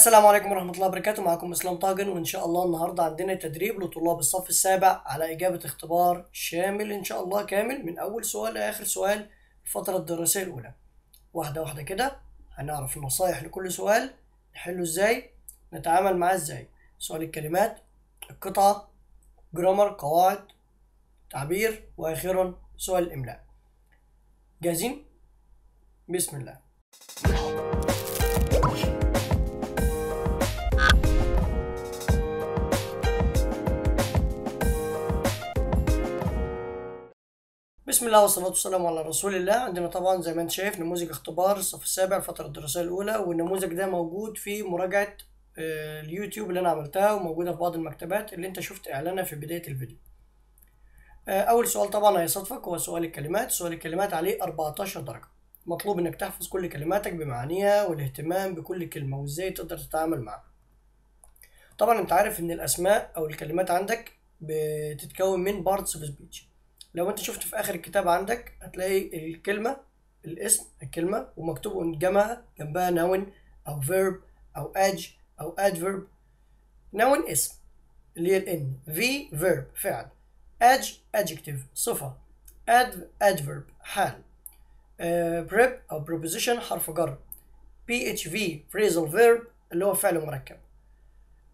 السلام عليكم ورحمة الله وبركاته. معكم اسلام طاجن، وان شاء الله النهارده عندنا تدريب لطلاب الصف السابع على إجابة اختبار شامل ان شاء الله كامل من أول سؤال لآخر سؤال الفترة الدراسية الأولى. واحدة واحدة كده هنعرف النصايح لكل سؤال، نحله ازاي، نتعامل معاه ازاي. سؤال الكلمات، القطعة، جرامر، قواعد، تعبير، وأخيرا سؤال الإملاء. جاهزين؟ بسم الله. بسم الله والصلاة والسلام على رسول الله. عندنا طبعا زي ما انت شايف نموذج اختبار الصف السابع الفترة الدراسية الأولى، والنموذج ده موجود في مراجعة اليوتيوب اللي أنا عملتها، وموجودة في بعض المكتبات اللي انت شفت إعلانها في بداية الفيديو. أول سؤال طبعا هيصادفك هو سؤال الكلمات. سؤال الكلمات عليه 14 درجة، مطلوب انك تحفظ كل كلماتك بمعانيها والاهتمام بكل كلمة وازاي تقدر تتعامل معها. طبعا انت عارف ان الأسماء أو الكلمات عندك بتتكون من بارتس اوف سبيتش. لو انت شفت في اخر الكتاب عندك هتلاقي الكلمة، الاسم، الكلمة ومكتوب جنبها نون او فيرب او ادج او ادفيرب. نون اسم اللي هي الان، في فيرب فعل، ادج ادجكتيف صفة، ادفيرب حال، بريب او بروبوزيشن حرف جر، بي اتش في فريزل فيرب اللي هو فعل مركب.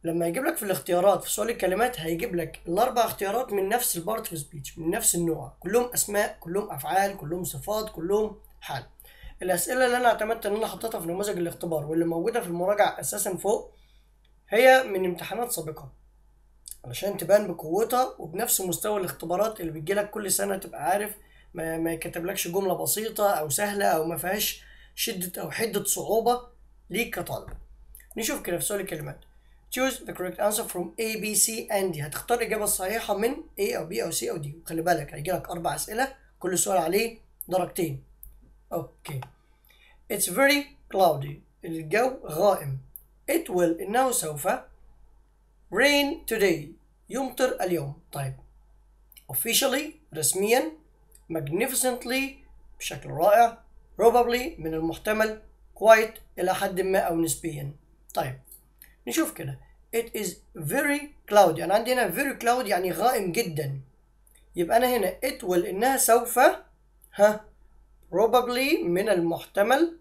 لما يجيب لك في الاختيارات في سؤال الكلمات هيجيب لك الاربع اختيارات من نفس البارت اوف سبيتش، من نفس النوع، كلهم اسماء، كلهم افعال، كلهم صفات، كلهم حال. الاسئله اللي انا اعتمدت ان انا حطيتها في نموذج الاختبار واللي موجوده في المراجعه اساسا فوق هي من امتحانات سابقه، علشان تبان بقوتها وبنفس مستوى الاختبارات اللي بتجي لك كل سنه، تبقى عارف ما يكتبلكش جمله بسيطه او سهله او ما فيهاش شده او حده صعوبه ليك كطالب. نشوف كده في سؤال الكلمات. Choose the correct answer from A, B, C and D. هتختار الإجابة الصحيحة من A أو B أو C أو D. وخلي بالك هيجيلك أربع أسئلة كل سؤال عليه درجتين. أوكي. It's very cloudy. الجو غائم. It will إنه سوف rain today. يمطر اليوم. طيب. Officially رسميا. Magnificently بشكل رائع. Probably من المحتمل. Quite إلى حد ما أو نسبيا. طيب. نشوف كده it is very cloudy. انا عندي هنا very cloudy يعني غائم جدا، يبقى انا هنا it will انها سوف probably من المحتمل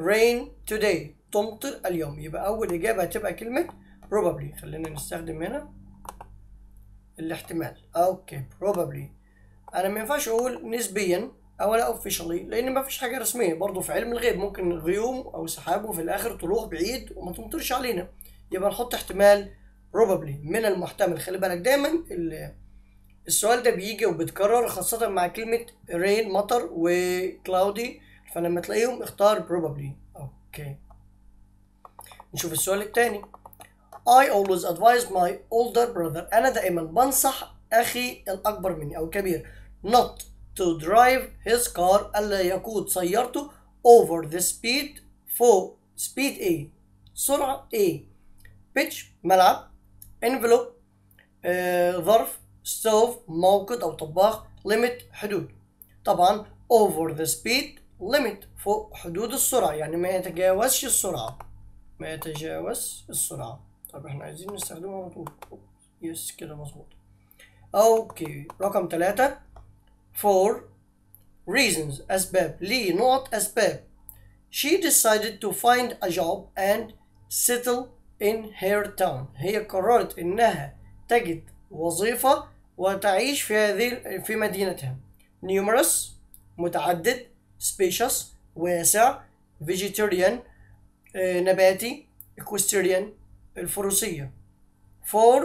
rain today تمطر اليوم. يبقى اول اجابه هتبقى كلمه probably. خلينا نستخدم هنا الاحتمال. اوكي probably انا ما ينفعش اقول نسبيا او لا officially لان ما فيش حاجه رسميه، برضو في علم الغيب ممكن غيوم او سحاب وفي الاخر طلوع بعيد وما تمطرش علينا، يبقى نحط احتمال probably من المحتمل. خلي بالك دايما السؤال ده بيجي وبيتكرر خاصة مع كلمة rain مطر و cloudy، فلما تلاقيهم اختار probably. اوكي نشوف السؤال التاني. I always advise my older brother. أنا دائما بنصح أخي الأكبر مني أو الكبير not to drive his car، ألا يقود سيارته over the speed فوق speed A سرعة A، بيتش ملعب، انفلوب ظرف، ستوف موقد أو طباخ، ليميت حدود. طبعا over the speed ليميت فوق حدود السرعة يعني ما يتجاوزش السرعة، ما يتجاوز السرعة. طب احنا عايزين نستخدمها على طول. يس كده مظبوط. اوكي رقم 3 for reasons أسباب، ليه نقط أسباب. She decided to find a job and settle in her town. هي قررت انها تجد وظيفة وتعيش في مدينتها. numerous متعدد، spacious واسع، vegetarian نباتي، equestrian الفروسية. for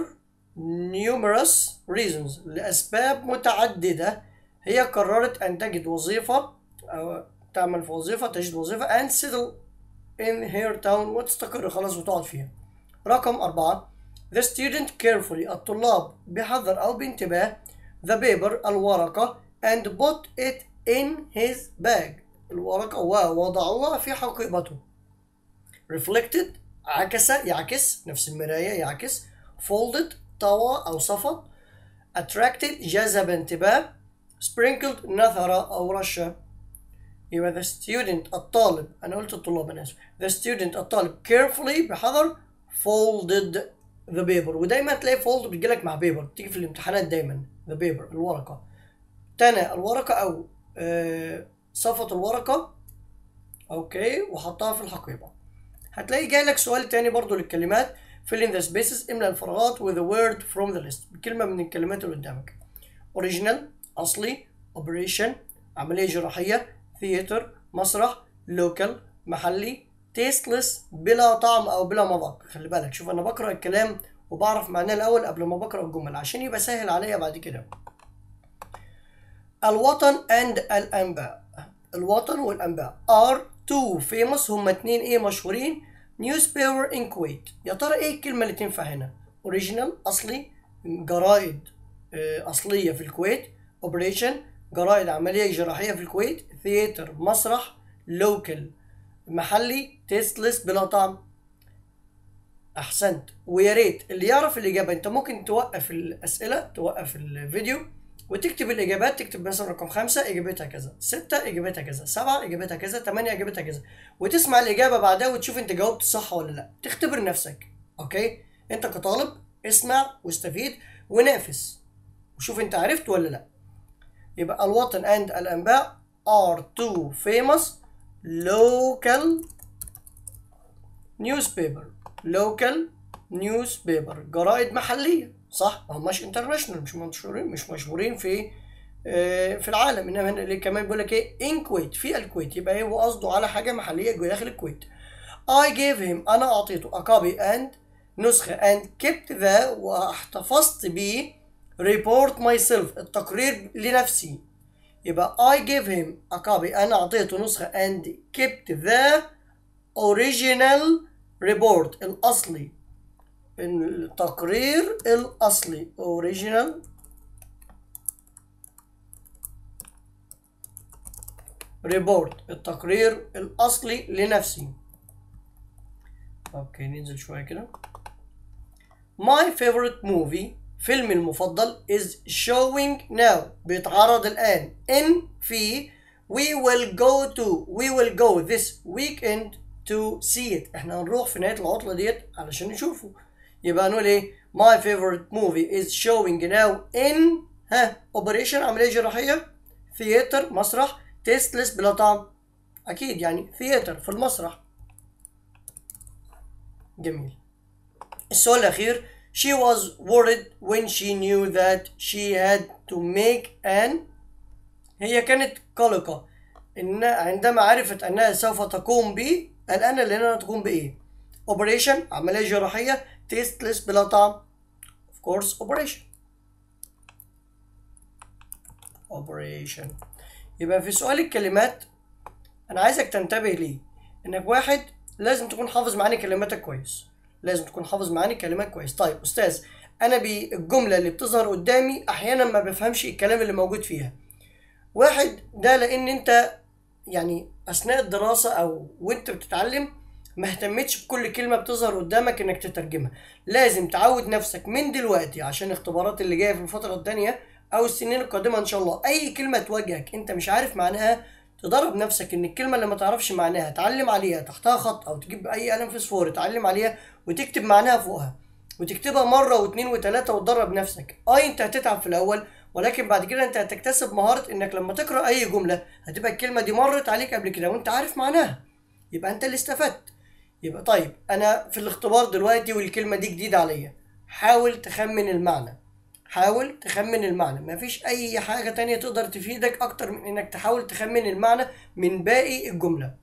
numerous reasons لأسباب متعددة هي قررت ان تجد وظيفة او تعمل في وظيفة، تجد وظيفة and settle in her town وتستقر خلاص وتقعد فيها. رقم 4 the student carefully الطلاب بحذر أو بانتباه the paper الورقة and put it in his bag الورقة ووضعوها في حقيبته. reflected عكس يعكس نفس المراية يعكس، folded طوى أو صفت، attracted جذب انتباه، sprinkled نثرة أو رشة. يبقى the student الطالب، أنا قلت الطلاب أنا آسف، the student الطالب carefully بحذر folded the paper، ودايما تلاقي fold بتجيلك مع paper، بتيجي في الامتحانات دايما the paper الورقة، تنى الورقة أو صفت الورقة أوكي وحطها في الحقيبة. هتلاقي جايلك سؤال تاني برضو للكلمات fill in the spaces املأ الفراغات with a word from the list بكلمة من الكلمات اللي قدامك. original أصلي operation عملية جراحية theater مسرح local محلي tasteless بلا طعم أو بلا مذاق. خلي بالك شوف أنا بقرأ الكلام وبعرف معناه الأول قبل ما بقرأ الجمل عشان يبقى سهل عليا بعد كده. الوطن and الأنباء، الوطن والأنباء are two famous هما اتنين ايه مشهورين newspaper in Kuwait. يا ترى ايه الكلمة اللي تنفع هنا؟ original أصلي جرايد أصلية في الكويت، operation جرايد عملية جراحية في الكويت، theater مسرح، local محلي، tasteless بلا طعم. أحسنت، ويا ريت اللي يعرف الإجابة أنت ممكن توقف الأسئلة توقف الفيديو وتكتب الإجابات، تكتب مثلا رقم 5 إجابتها كذا، 6 إجابتها كذا، 7 إجابتها كذا، 8 إجابتها كذا، وتسمع الإجابة بعدها وتشوف أنت جاوبت صح ولا لأ، تختبر نفسك، أوكي؟ أنت كطالب اسمع واستفيد ونافس وشوف أنت عرفت ولا لأ. يبقى الوطن and الأنباء are two famous local newspaper، local newspaper جرائد محلية صح؟ ما هماش انترناشونال، مش مشهورين في العالم، انما هنا اللي كمان بيقول لك ايه؟ ان كويت في الكويت، يبقى هو قصده على حاجه محليه جوه داخل الكويت. I gave him انا اعطيته a copy and نسخه and kept the واحتفظت بيه report myself التقرير لنفسي. يبقى I gave him a copy انا اعطيته نسخه and kept the original report الاصلي التقرير الأصلي original report التقرير الأصلي لنفسي. اوكي ننزل شوية كده. My favorite movie فيلمي المفضل is showing now بيتعرض الآن in في we will go this weekend to see it احنا هنروح في نهاية العطلة ديت علشان نشوفه. يبقى هنقول ايه؟ My favorite movie is showing now in operation عملية جراحية، theater مسرح، tasteless بلا طعم. أكيد يعني theater في المسرح. جميل. السؤال الأخير She was worried when she knew that she had to make an هي كانت قلقة إن عندما عرفت أنها سوف تقوم ب قلقانة لأنها تقوم بإيه؟ operation عملية جراحية tasteless بلا طعم of course operation. يبقى في سؤال الكلمات انا عايزك تنتبه ليه انك واحد لازم تكون حافظ معاني كلماتك كويس، لازم تكون حافظ معاني كلمات كويس. طيب استاذ انا بالجمله اللي بتظهر قدامي احيانا ما بفهمش الكلام اللي موجود فيها، واحد ده لان انت يعني اثناء الدراسه او وانت بتتعلم ما اهتمتش بكل كلمة بتظهر قدامك انك تترجمها، لازم تعود نفسك من دلوقتي عشان الاختبارات اللي جاية في الفترة الثانية او السنين القادمة ان شاء الله، اي كلمة تواجهك انت مش عارف معناها تدرب نفسك ان الكلمة اللي ما تعرفش معناها تعلم عليها تحتها خط او تجيب اي قلم فسفور تعلم عليها وتكتب معناها فوقها، وتكتبها مرة واثنين وثلاثة وتدرب نفسك. انت هتتعب في الاول ولكن بعد كده انت هتكتسب مهارة انك لما تقرأ اي جملة هتبقى الكلمة دي مرت عليك قبل كده وانت عارف معناها، يبقى انت اللي استفدت. يبقى طيب انا في الاختبار دلوقتي والكلمه دي جديده عليا، حاول تخمن المعنى، حاول تخمن المعنى، مفيش اي حاجه تانية تقدر تفيدك اكتر من انك تحاول تخمن المعنى من باقي الجمله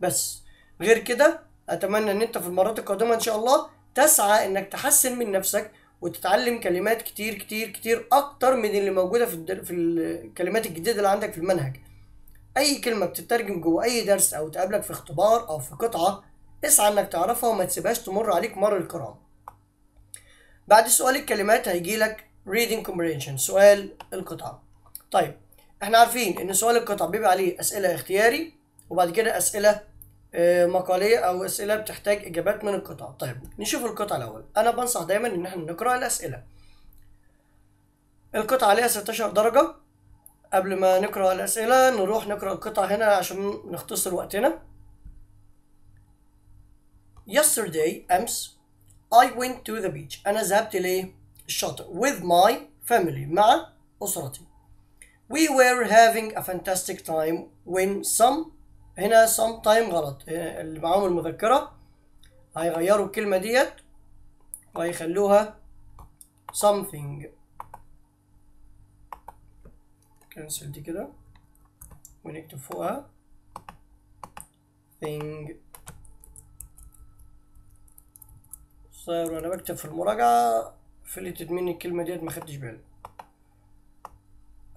بس. غير كده اتمنى ان انت في المرات القادمه ان شاء الله تسعى انك تحسن من نفسك وتتعلم كلمات كتير كتير كتير اكتر من اللي موجوده في الكلمات الجديده اللي عندك في المنهج. اي كلمه بتترجم جوه اي درس او تقابلك في اختبار او في قطعه اسعى انك تعرفها وما تسيبهاش تمر عليك مر الكرام. بعد سؤال الكلمات هيجيلك reading comprehension سؤال القطعة. طيب احنا عارفين ان سؤال القطعة بيبقى عليه اسئلة اختياري وبعد كده اسئلة مقالية او اسئلة بتحتاج اجابات من القطعة. طيب نشوف القطعة الاول، انا بنصح دايما ان احنا نقرأ الاسئلة. القطعة عليها 16 درجة، قبل ما نقرأ الأسئلة نروح نقرأ القطع هنا عشان نختصر وقتنا. Yesterday أمس I went to the beach. أنا ذهبت للشاطئ with my family مع أسرتي. We were having a fantastic time when some هنا some time غلط، اللي معاهم المذكرة هيغيروا الكلمة ديت وهيخلوها something. كنسل دي كده ونكتب فوقها thing. صار وانا بكتب في المراجعة فلتت مني الكلمة ديت ما خدتش بالي.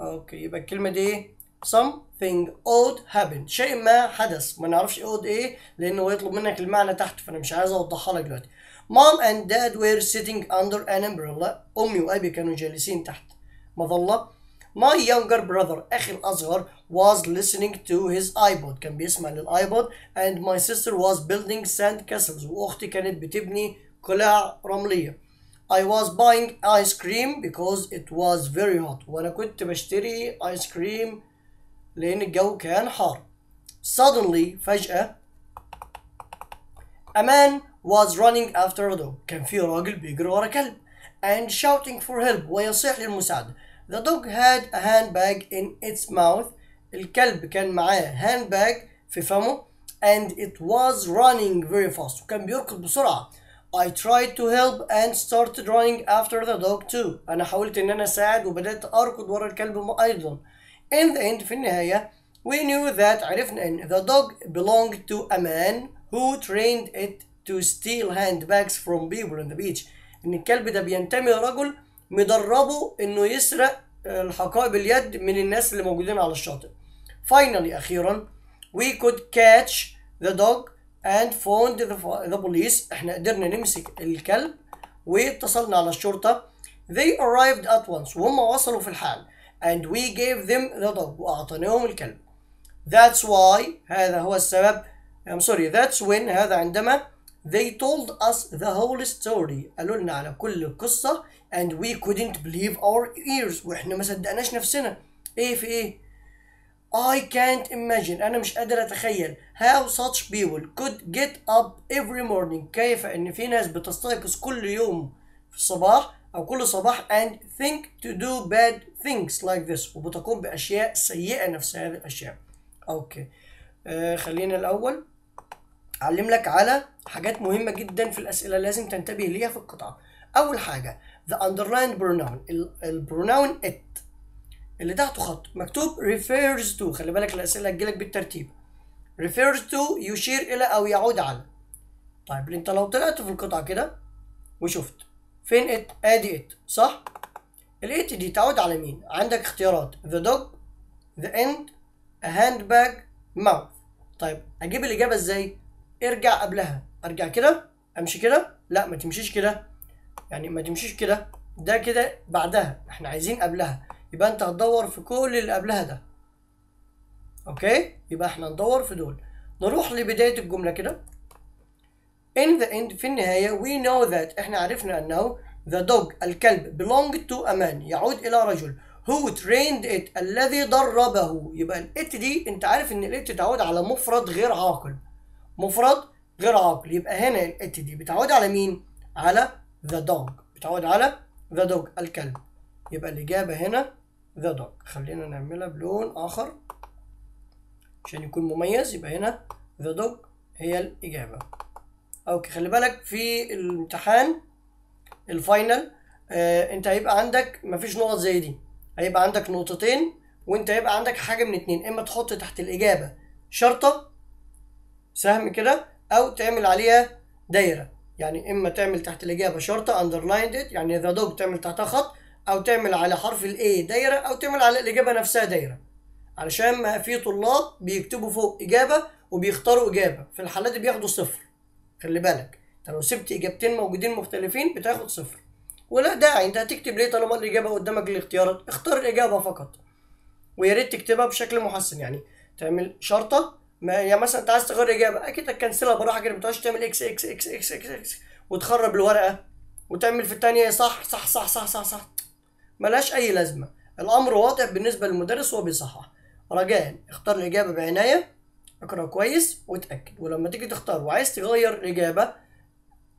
اوكي يبقى الكلمة دي something odd happened، شيء ما حدث. ما نعرفش odd ايه لانه يطلب منك المعنى تحت، فانا مش عايز اوضحها لك دلوقتي. Mom and Dad were sitting under an umbrella. امي وابي كانوا جالسين تحت مظلة. My younger brother أخي الأصغر was listening to his iPod. كان بيسمع للآيبود. And my sister was building sand castles. وأختي كانت بتبني قلاع رملية. I was buying ice cream because it was very hot. وأنا كنت بشتري آيس كريم لأن الجو كان حار. Suddenly فجأة a man was running after a dog. كان في راجل بيجري ورا كلب. And shouting for help ويصيح للمساعدة. The dog had a handbag in its mouth. الكلب كان معاه handbag في فمه. And it was running very fast. وكان بيركض بسرعة. I tried to help and started running after the dog too. أنا حاولت إن أنا أساعد وبدأت أركض ورا الكلب أيضا. In the end في النهاية we knew that عرفنا إن the dog belonged to a man who trained it to steal handbags from people on the beach. إن الكلب ده بينتمي لرجل مدربه إنه يسرق الحقائب اليد من الناس اللي موجودين على الشاطئ. Finally أخيرا we could catch the dog and found the police. إحنا قدرنا نمسك الكلب واتصلنا على الشرطة. They arrived at once وهم وصلوا في الحال. And we gave them the dog وأعطيناهم الكلب. That's why هذا هو السبب. I'm sorry that's when هذا عندما they told us the whole story. قالوا لنا على كل القصة. And we couldn't believe our ears. وإحنا ما صدقناش نفسنا. إيه في إيه؟ I can't imagine. أنا مش قادر أتخيل. How such people could get up every morning. كيف إن في ناس بتستيقظ كل يوم في الصباح أو كل صباح and think to do bad things like this. وبتقوم بأشياء سيئة نفس هذه الأشياء. أوكي. خلينا الأول أعلم لك على حاجات مهمة جدا في الأسئلة لازم تنتبه ليها في القطعة. أول حاجة the underlined pronoun. البروناون it اللي تحته خط مكتوب refers to. خلي بالك الأسئلة هتجيلك بالترتيب. refers to يشير إلى أو يعود على. طيب أنت لو طلعت في القطعة كده وشفت فين it أدي it صح؟ ال it دي تعود على مين؟ عندك اختيارات the dog the end a handbag mouth. طيب أجيب الإجابة إزاي؟ ارجع قبلها. ارجع كده امشي كده، لا ما تمشيش كده، يعني ما تمشيش كده، ده كده بعدها، احنا عايزين قبلها. يبقى انت هتدور في كل اللي قبلها ده. اوكي يبقى احنا ندور في دول. نروح لبدايه الجمله كده. in the end في النهايه we know that احنا عرفنا انه the dog الكلب belonged to a man يعود الى رجل who trained it الذي دربه. يبقى الات دي انت عارف ان الات تعود على مفرد غير عاقل. مفرد غير عاقل. يبقى هنا الات دي بتعود على مين؟ على the dog. بتعود على the dog الكلب. يبقى الإجابة هنا the dog. خلينا نعملها بلون آخر عشان يكون مميز. يبقى هنا the dog هي الإجابة. أوكي خلي بالك في الامتحان الفاينل أنت هيبقى عندك مفيش نقط زي دي. هيبقى عندك نقطتين وأنت هيبقى عندك حاجة من اتنين. إما تحط تحت الإجابة شرطة سهم كده او تعمل عليها دايره. يعني اما تعمل تحت الاجابه شرطه underlined يعني ذا دوج تعمل تحتها خط، او تعمل على حرف الاي دايره، او تعمل على الاجابه نفسها دايره. علشان ما في طلاب بيكتبوا فوق اجابه وبيختاروا اجابه، في الحالات دي بياخدوا صفر. خلي بالك انت لو سبت اجابتين موجودين مختلفين بتاخد صفر. ولا داعي انت هتكتب ليه طالما الاجابه قدامك الاختيارات؟ اختار الاجابه فقط. ويا ريت تكتبها بشكل محسن، يعني تعمل شرطه ما يعني مثلا انت عايز تغير اجابه اكيد هتكنسلها براحه كده. ما تقعدش تعمل اكس اكس اكس اكس اكس اكس وتخرب الورقه وتعمل في الثانيه صح صح صح صح صح صح ملهاش اي لازمه. الأمر واضح بالنسبة للمدرس وهو بيصحح. رجاء اختار الإجابة بعناية، اقرأ كويس وتأكد، ولما تيجي تختار وعايز تغير الإجابة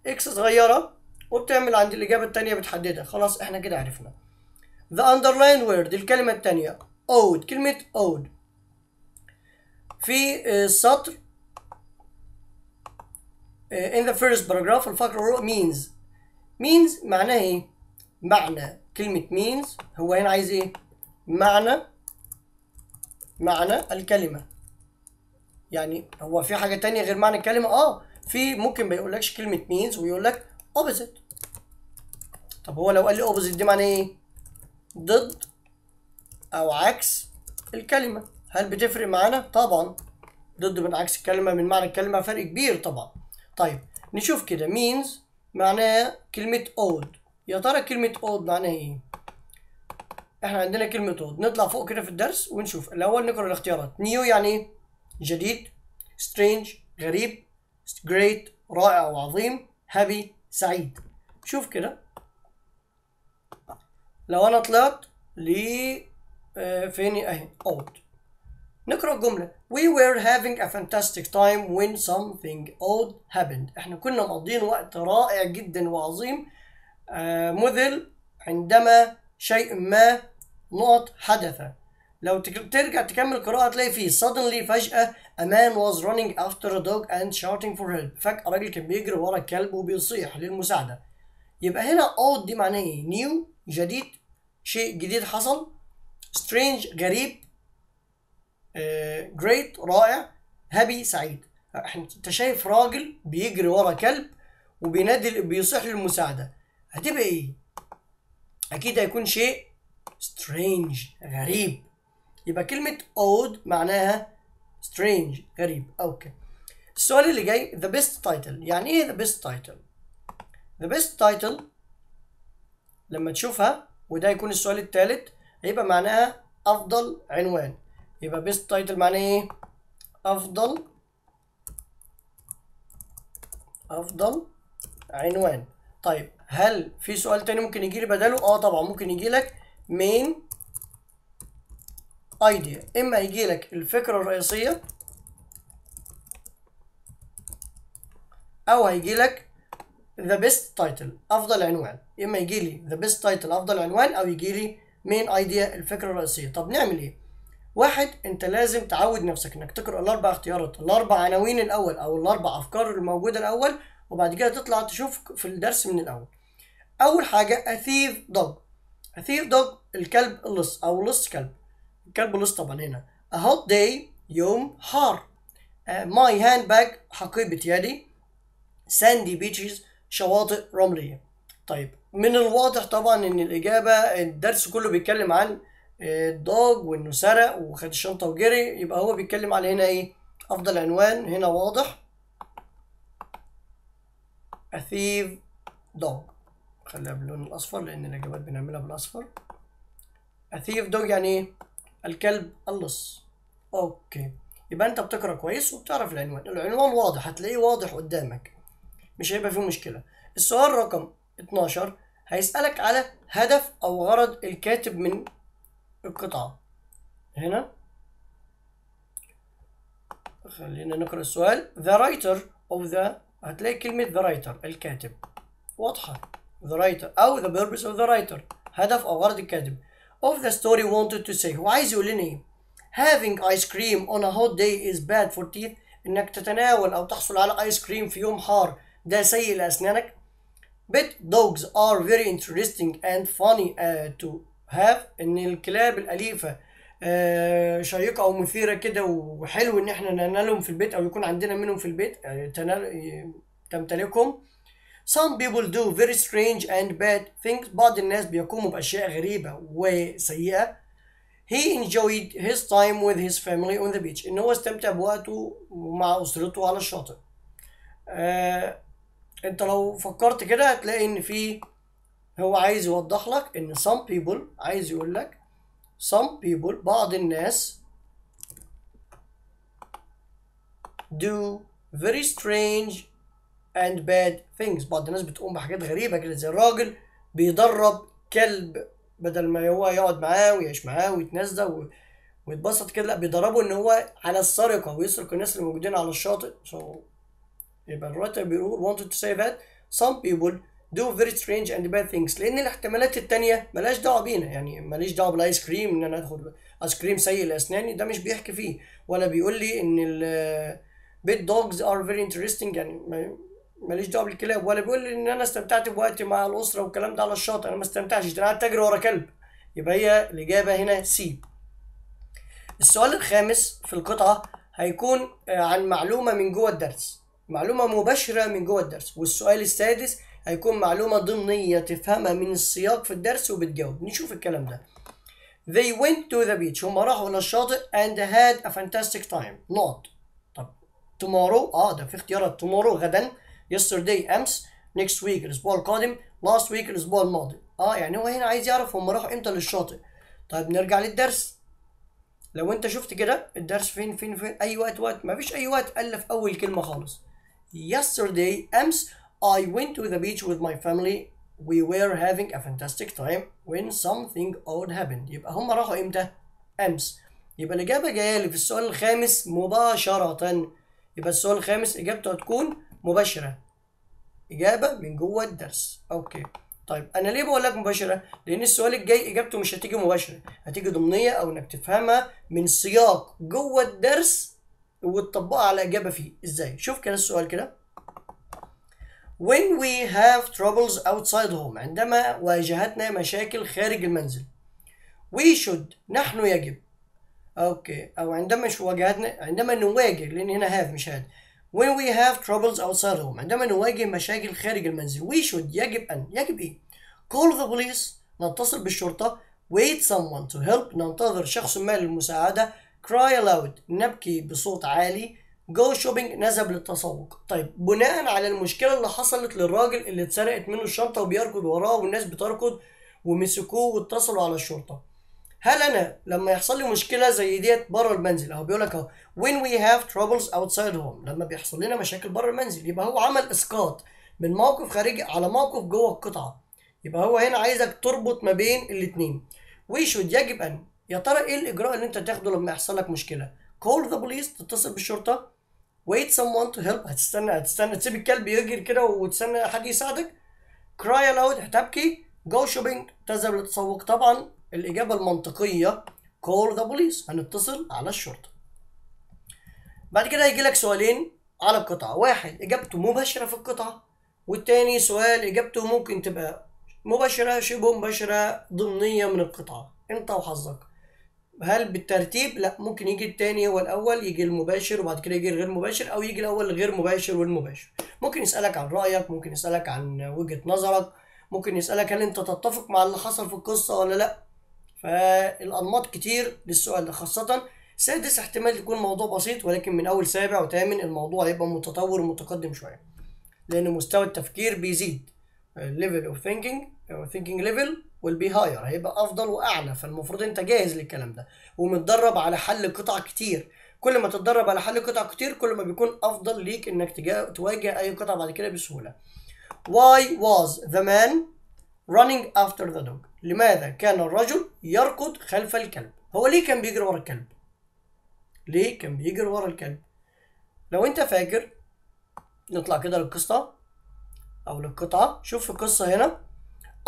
إكس صغيرة وبتعمل عند الإجابة التانية بتحددها. خلاص إحنا كده عرفنا. The underline word الكلمة التانية odd، كلمة odd في السطر in the first paragraph الفقرة means. means معناه إيه؟ معنى كلمة means هو هنا عايز إيه؟ معنى الكلمة. يعني هو في حاجة تانية غير معنى الكلمة؟ في ممكن ما يقولكش كلمة means ويقول لك opposite. طب هو لو قال لي opposite دي معناه إيه؟ ضد أو عكس الكلمة. هل بتفرق معانا؟ طبعا ضد من عكس الكلمة من معنى الكلمة فرق كبير طبعا. طيب نشوف كده means معناها كلمة odd. يا ترى كلمة odd معناها ايه؟ احنا عندنا كلمة odd، نطلع فوق كده في الدرس ونشوف. الأول نقرأ الاختيارات. new يعني ايه؟ جديد، strange غريب، great رائع وعظيم، happy سعيد. شوف كده لو أنا طلعت لي فيني أهي odd. نقرأ الجملة. We were having a fantastic time when something odd happened. احنا كنا مقضيين وقت رائع جدا وعظيم مذهل عندما شيء ما نقط حدث. لو ترجع تكمل القراءة تلاقي فيه suddenly فجأة a man was running after a dog and shouting for help. فجأة راجل كان بيجري ورا كلب وبيصيح للمساعدة. يبقى هنا odd دي معناه ايه؟ new جديد، شيء جديد حصل، strange غريب، great رائع، happy سعيد. انت شايف راجل بيجري ورا كلب وبينادي بيصيح للمساعده، هتبقى ايه؟ اكيد هيكون شيء strange غريب. يبقى كلمه odd معناها strange غريب. اوكي السؤال اللي جاي the best title. يعني ايه the best title؟ the best title لما تشوفها وده يكون السؤال الثالث هيبقى معناها افضل عنوان. يبقى best title معناه ايه؟ افضل عنوان. طيب هل في سؤال تاني ممكن يجي لي بداله؟ طبعا ممكن يجي لك main idea، اما يجي لك الفكرة الرئيسية او هيجي لك the best title افضل عنوان. اما يجي لي the best title افضل عنوان او يجي لي main idea الفكرة الرئيسية. طب نعمل ايه؟ واحد، انت لازم تعود نفسك انك تقرا الاربع اختيارات، الاربع عناوين الاول او الاربع افكار الموجوده الاول، وبعد كده تطلع تشوف في الدرس من الاول. اول حاجه اثيف دوج. اثيف دوج الكلب اللص او لص كلب، الكلب اللص طبعا هنا. هوت داي يوم حار. ماي هاند باج حقيبه يدي. ساندي بيتشز شواطئ رمليه. طيب من الواضح طبعا ان الاجابه الدرس كله بيتكلم عن الدوج وانه سرق وخد الشنطه وجري، يبقى هو بيتكلم على هنا ايه؟ افضل عنوان. هنا واضح اثيف دوج، خليها باللون الاصفر لان الاجابات بنعملها بالاصفر. اثيف دوج يعني ايه؟ الكلب اللص. اوكي يبقى انت بتقرا كويس وبتعرف العنوان. العنوان واضح، هتلاقيه واضح قدامك مش هيبقى فيه مشكله. السؤال رقم 12 هيسالك على هدف او غرض الكاتب من القطعة. هنا خلينا نقرأ السؤال. the writer of the، هتلاقي كلمة the writer الكاتب واضحة، the writer أو the purpose of the writer هدف أو غرض الكاتب of the story wanted to say. هو عايز يقول لنا إيه؟ having ice cream on a hot day is bad for teeth. إنك تتناول أو تحصل على آيس كريم في يوم حار ده سيء لأسنانك. but dogs are very interesting and funny to have. ان الكلاب الاليفه شيقه او مثيره كده وحلو ان احنا ننالهم في البيت او يكون عندنا منهم في البيت تمتلكهم. some people do very strange and bad things. بعض الناس بيقوموا باشياء غريبه وسيئه. he enjoyed his time with his family on the beach. ان هو استمتع بوقته مع اسرته على الشاطئ. انت لو فكرت كده هتلاقي ان في، هو عايز يوضح لك ان some people، عايز يقول لك some people بعض الناس do very strange and bad things. بعض الناس بتقوم بحاجات غريبة كده، زي الراجل بيدرب كلب بدل ما هو يقعد معاه ويعيش معاه ويتنازل ويتبسط كده، لا بيدربه ان هو على السرقه ويسرق الناس اللي موجودين على الشاطئ. يبقى الرايتر بيقول wanted to say that some people do very strange and bad things، لان الاحتمالات التانية مالهاش دعوه بينا، يعني ماليش دعوه بالايس كريم ان انا ادخل ايس كريم سيء لاسناني، ده مش بيحكي فيه، ولا بيقول لي ان البيت دوجز ار فيري انترستنج، يعني ماليش دعوه بالكلاب، ولا بيقول لي ان انا استمتعت بوقتي مع الاسره والكلام ده على الشاطئ، انا ما استمتعتش، ده انا قاعد اجري ورا كلب. يبقى هي الاجابه هنا سي. السؤال الخامس في القطعه هيكون عن معلومه من جوه الدرس، معلومه مباشره من جوه الدرس، والسؤال السادس هيكون معلومة ضمنية تفهمها من السياق في الدرس وبتجاوب. نشوف الكلام ده. They went to the beach، هم راحوا إلى الشاطئ and had a fantastic time. not. طب tomorrow، ده في اختيارات tomorrow غدا، yesterday أمس، next week الأسبوع القادم، last week الأسبوع الماضي. يعني هو هنا عايز يعرف هم راحوا إمتى للشاطئ. طيب نرجع للدرس. لو أنت شفت كده الدرس فين أي وقت مفيش أي وقت إلا في أول كلمة خالص. yesterday أمس I went to the beach with my family. We were having a fantastic time when something odd happened. يبقى هم راحوا امتى؟ امس. يبقى الاجابه جايه لي في السؤال الخامس مباشره. يبقى السؤال الخامس اجابته هتكون مباشره، اجابه من جوه الدرس. اوكي طيب انا ليه بقول لك مباشره؟ لان السؤال الجاي اجابته مش هتيجي مباشره، هتيجي ضمنيه او انك تفهمها من سياق جوه الدرس وتطبقها على اجابه فيه. ازاي؟ شوف كده السؤال كده. When we have troubles outside home، عندما واجهتنا مشاكل خارج المنزل. We should، نحن يجب. اوكي، او عندما مش واجهتنا، عندما نواجه، لان هنا have مش had. When we have troubles outside home، عندما نواجه مشاكل خارج المنزل. We should، يجب ان، يجب ايه؟ Call the police، نتصل بالشرطة. Wait someone to help، ننتظر شخص ما للمساعدة. Cry aloud، نبكي بصوت عالي. جو شوبينج، نذهب للتسوق. طيب بناء على المشكله اللي حصلت للراجل اللي اتسرقت منه الشنطه وبيركض وراه والناس بتركض ومسكوه واتصلوا على الشرطه، هل انا لما يحصل لي مشكله زي ديت بره المنزل، اهو بيقول لك اهو when we have troubles outside home، لما بيحصل لنا مشاكل بره المنزل، يبقى هو عمل اسقاط من موقف خارجي على موقف جوه القطعه. يبقى هو هنا عايزك تربط ما بين الاثنين. we should، يجب ان. يا ترى ايه الاجراء اللي انت تاخده لما يحصل لك مشكله؟ call the police، تتصل بالشرطه. wait someone to help، هتستنى تسيب الكلب يجري كده وتستنى حد يساعدك. cry aloud، هتبكي. go shopping، تذهب للتسوق. طبعا الاجابه المنطقيه call the police، هنتصل على الشرطه. بعد كده هيجي لك سؤالين على القطعه، واحد اجابته مباشره في القطعه، والتاني سؤال اجابته ممكن تبقى مباشره شبه مباشره ضمنيه من القطعه، انت وحظك. هل بالترتيب؟ لا، ممكن يجي التاني والاول، يجي المباشر وبعد كده يجي الغير مباشر، او يجي الاول الغير مباشر والمباشر. ممكن يسالك عن رايك، ممكن يسالك عن وجهه نظرك، ممكن يسالك هل انت تتفق مع اللي حصل في القصه ولا لا. فالانماط كتير للسؤال ده، خاصه سادس احتمال يكون موضوع بسيط، ولكن من اول سابع وثامن الموضوع هيبقى متطور ومتقدم شويه، لان مستوى التفكير بيزيد. level of thinking or thinking level will be higher، هيبقى افضل واعلى، فالمفروض انت جاهز للكلام ده ومتدرب على حل قطع كتير. كل ما تتدرب على حل قطع كتير كل ما بيكون افضل ليك انك تواجه اي قطعه بعد كده بسهوله. Why was the man running after the dog؟ لماذا كان الرجل يركض خلف الكلب؟ هو ليه كان بيجري ورا الكلب؟ ليه كان بيجري ورا الكلب؟ لو انت فاكر، نطلع كده للقصه او للقطعه. شوف القصه هنا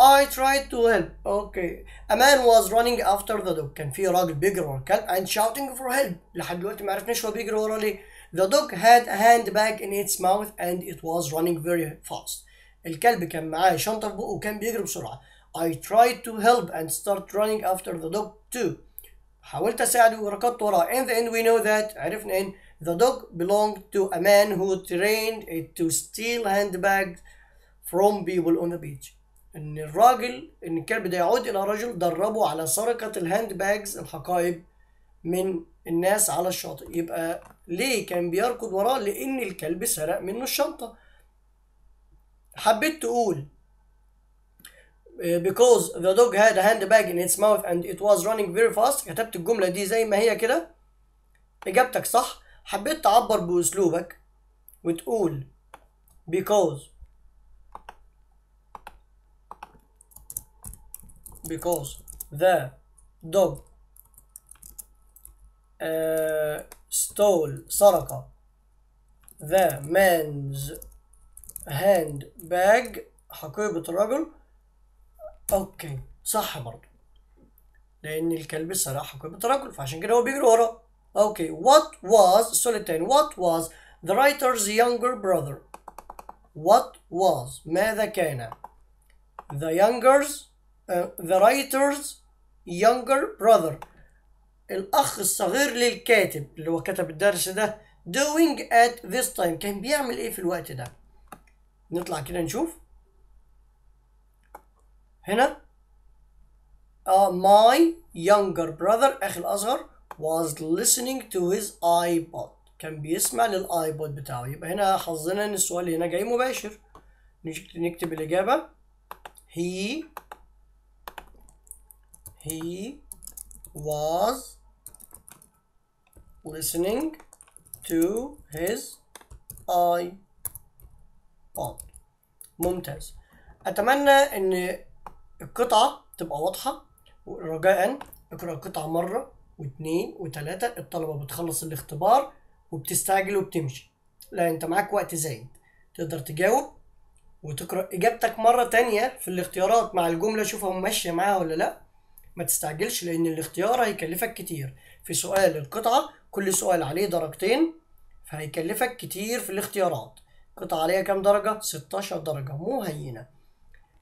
I tried to help. اوكي a man was running after the dog، كان في راجل بيجري ورا الكلب and shouting for help، لحد دلوقتي ما عرفناش هو بيجري ورا ليه. the dog had a handbag in its mouth and it was running very fast، الكلب كان معاه شنطه في بقه وكان بيجري بسرعه. I tried to help and start running after the dog too، حاولت اساعده وركضت وراه. in the end we know that، عرفنا ان the dog belonged to a man who trained it to steal handbags from people on the beach، ان الكلب ده يعود الى رجل دربه على سرقه الهاند باجز، الحقائب، من الناس على الشاطئ. يبقى ليه كان بيركض وراه؟ لان الكلب سرق منه الشنطه. حبيت تقول because the dog had a handbag in its mouth and it was running very fast، كتبت الجمله دي زي ما هي كده، اجابتك صح. حبيت تعبر باسلوبك وتقول because because the dog stole, سرق the man's handbag, حقيبة الرجل. اوكي صح برضه لأن الكلب سرق حقيبة الرجل فعشان كده هو بيجري وراه. اوكي what was السؤال التاني what was the writer's younger brother. what was ماذا كان the writer's younger brother الأخ الصغير للكاتب اللي هو كتب الدرس ده doing at this time كان بيعمل إيه في الوقت ده. نطلع كده نشوف هنا my younger brother أخي الأصغر was listening to his iPod كان بيسمع للآيبود بتاعه. يبقى هنا حظنا إن السؤال اللي هنا جاي مباشر. نكتب الإجابة he was listening to his iPod. ممتاز. أتمنى إن القطعة تبقى واضحة. رجاءً اقرأ القطعة مرة واثنين وثلاثة. الطلبة بتخلص الاختبار وبتستعجل وبتمشي. لا أنت معاك وقت زايد تقدر تجاوب وتقرأ إجابتك مرة تانية في الاختيارات مع الجملة شوفها ماشية معاها ولا لأ. ما تستعجلش لأن الاختيار هيكلفك كتير. في سؤال القطعة كل سؤال عليه درجتين فهيكلفك كتير في الاختيارات. قطعة عليها كام درجة؟ 16 درجة مو هينة.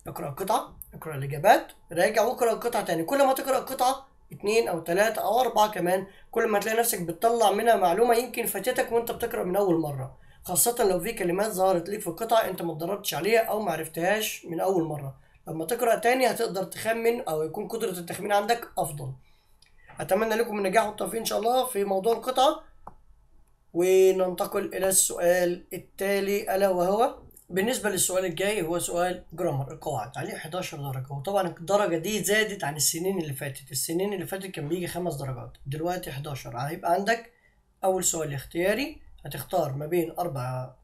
اقرأ القطعة، اقرأ الإجابات، راجع واقرأ القطعة تاني. كل ما تقرأ القطعة اتنين أو تلاتة أو أربعة كمان كل ما تلاقي نفسك بتطلع منها معلومة يمكن فاتتك وأنت بتقرأ من أول مرة. خاصة لو في كلمات ظهرت ليك في القطعة أنت ما اتدربتش عليها أو ما عرفتهاش من أول مرة. لما تقرأ تاني هتقدر تخمن أو يكون قدرة التخمين عندك أفضل. أتمنى لكم النجاح والتوفيق إن شاء الله في موضوع القطعة. وننتقل إلى السؤال التالي ألا وهو بالنسبة للسؤال الجاي هو سؤال جرامر القواعد عليه 11 درجة. وطبعا الدرجة دي زادت عن السنين اللي فاتت. السنين اللي فاتت كان بيجي 5 درجات دلوقتي 11. هيبقى عندك أول سؤال اختياري هتختار ما بين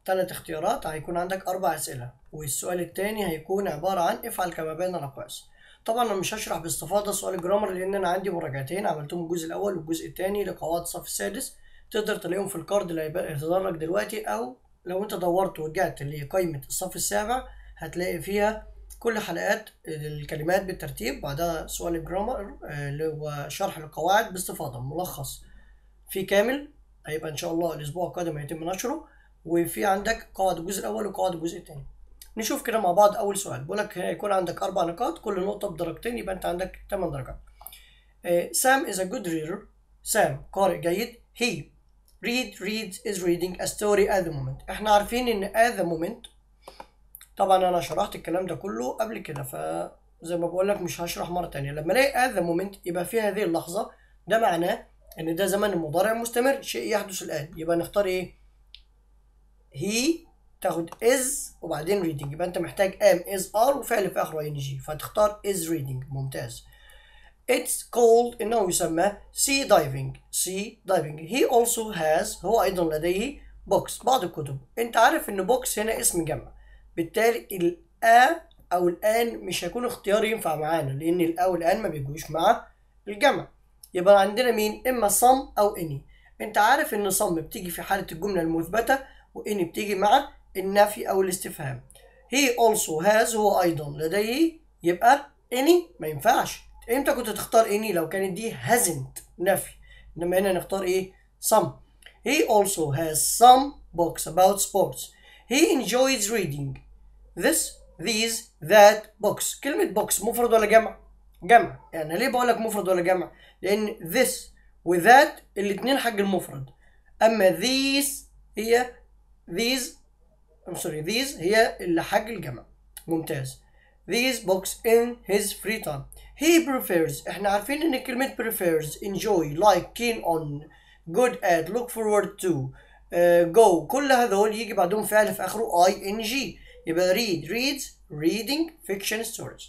3 اختيارات هيكون عندك 4 أسئلة. والسؤال التاني هيكون عبارة عن افعل كما بين رقاص. طبعا أنا مش هشرح باستفاضة سؤال الجرامر لأن أنا عندي مراجعتين عملتهم الجزء الأول والجزء التاني لقواعد الصف السادس. تقدر تلاقيهم في الكارد اللي هيتدرج دلوقتي أو لو أنت دورت ورجعت لقائمة الصف السابع هتلاقي فيها كل حلقات الكلمات بالترتيب بعدها سؤال الجرامر اللي هو شرح القواعد باستفاضة ملخص في كامل. هيبقى ان شاء الله الاسبوع القادم هيتم نشره. وفي عندك قواعد الجزء الاول وقواعد الجزء الثاني. نشوف كده مع بعض. اول سؤال بيقول لك هيكون عندك 4 نقاط كل نقطه بدرجتين يبقى انت عندك 8 درجات. Sam is a good reader. Sam قارئ جيد. He reads is reading a story at the moment. احنا عارفين ان at the moment طبعا انا شرحت الكلام ده كله قبل كده فزي ما بقول لك مش هشرح مره ثانيه. لما الاقي at the moment يبقى في هذه اللحظه ده معناه ان ده زمن المضارع مستمر شيء يحدث الان. يبقى نختار ايه؟ هي تاخد از وبعدين ريدنج. يبقى انت محتاج ام از ار وفعل في اخره ان جي فتختار از ريدنج. ممتاز. اتس كولد انه يسمى سي دايفنج. سي دايفنج. هي اولسو هاز هو ايضا لديه بوكس بعض الكتب. انت عارف ان بوكس هنا اسم جمع بالتالي الآ او الان مش هيكون اختيار ينفع معانا لان الآ والان ما بيجوش مع الجمع. يبقى عندنا مين؟ إما some أو any. أنت عارف إن some بتيجي في حالة الجملة المثبتة وإني بتيجي مع النفي أو الاستفهام. he also has هو أيضا لديه يبقى any ما ينفعش. إمتى كنت تختار any لو كانت دي hasn't نفي إنما هنا نختار إيه؟ some. he also has some books about sports. he enjoys reading this, these, that books. كلمة books مفرد ولا جمع؟ جمع. يعني ليه بقول لك مفرد ولا جمع؟ لأن this وذات الاتنين حق المفرد. أما these هي اللي حق الجمع. ممتاز. these books in his free time. he prefers احنا عارفين إن كلمة prefers enjoy like keen on good at look forward to go كل هذول يجي بعدهم فعل في آخره ing. يبقى reads reading fiction stories.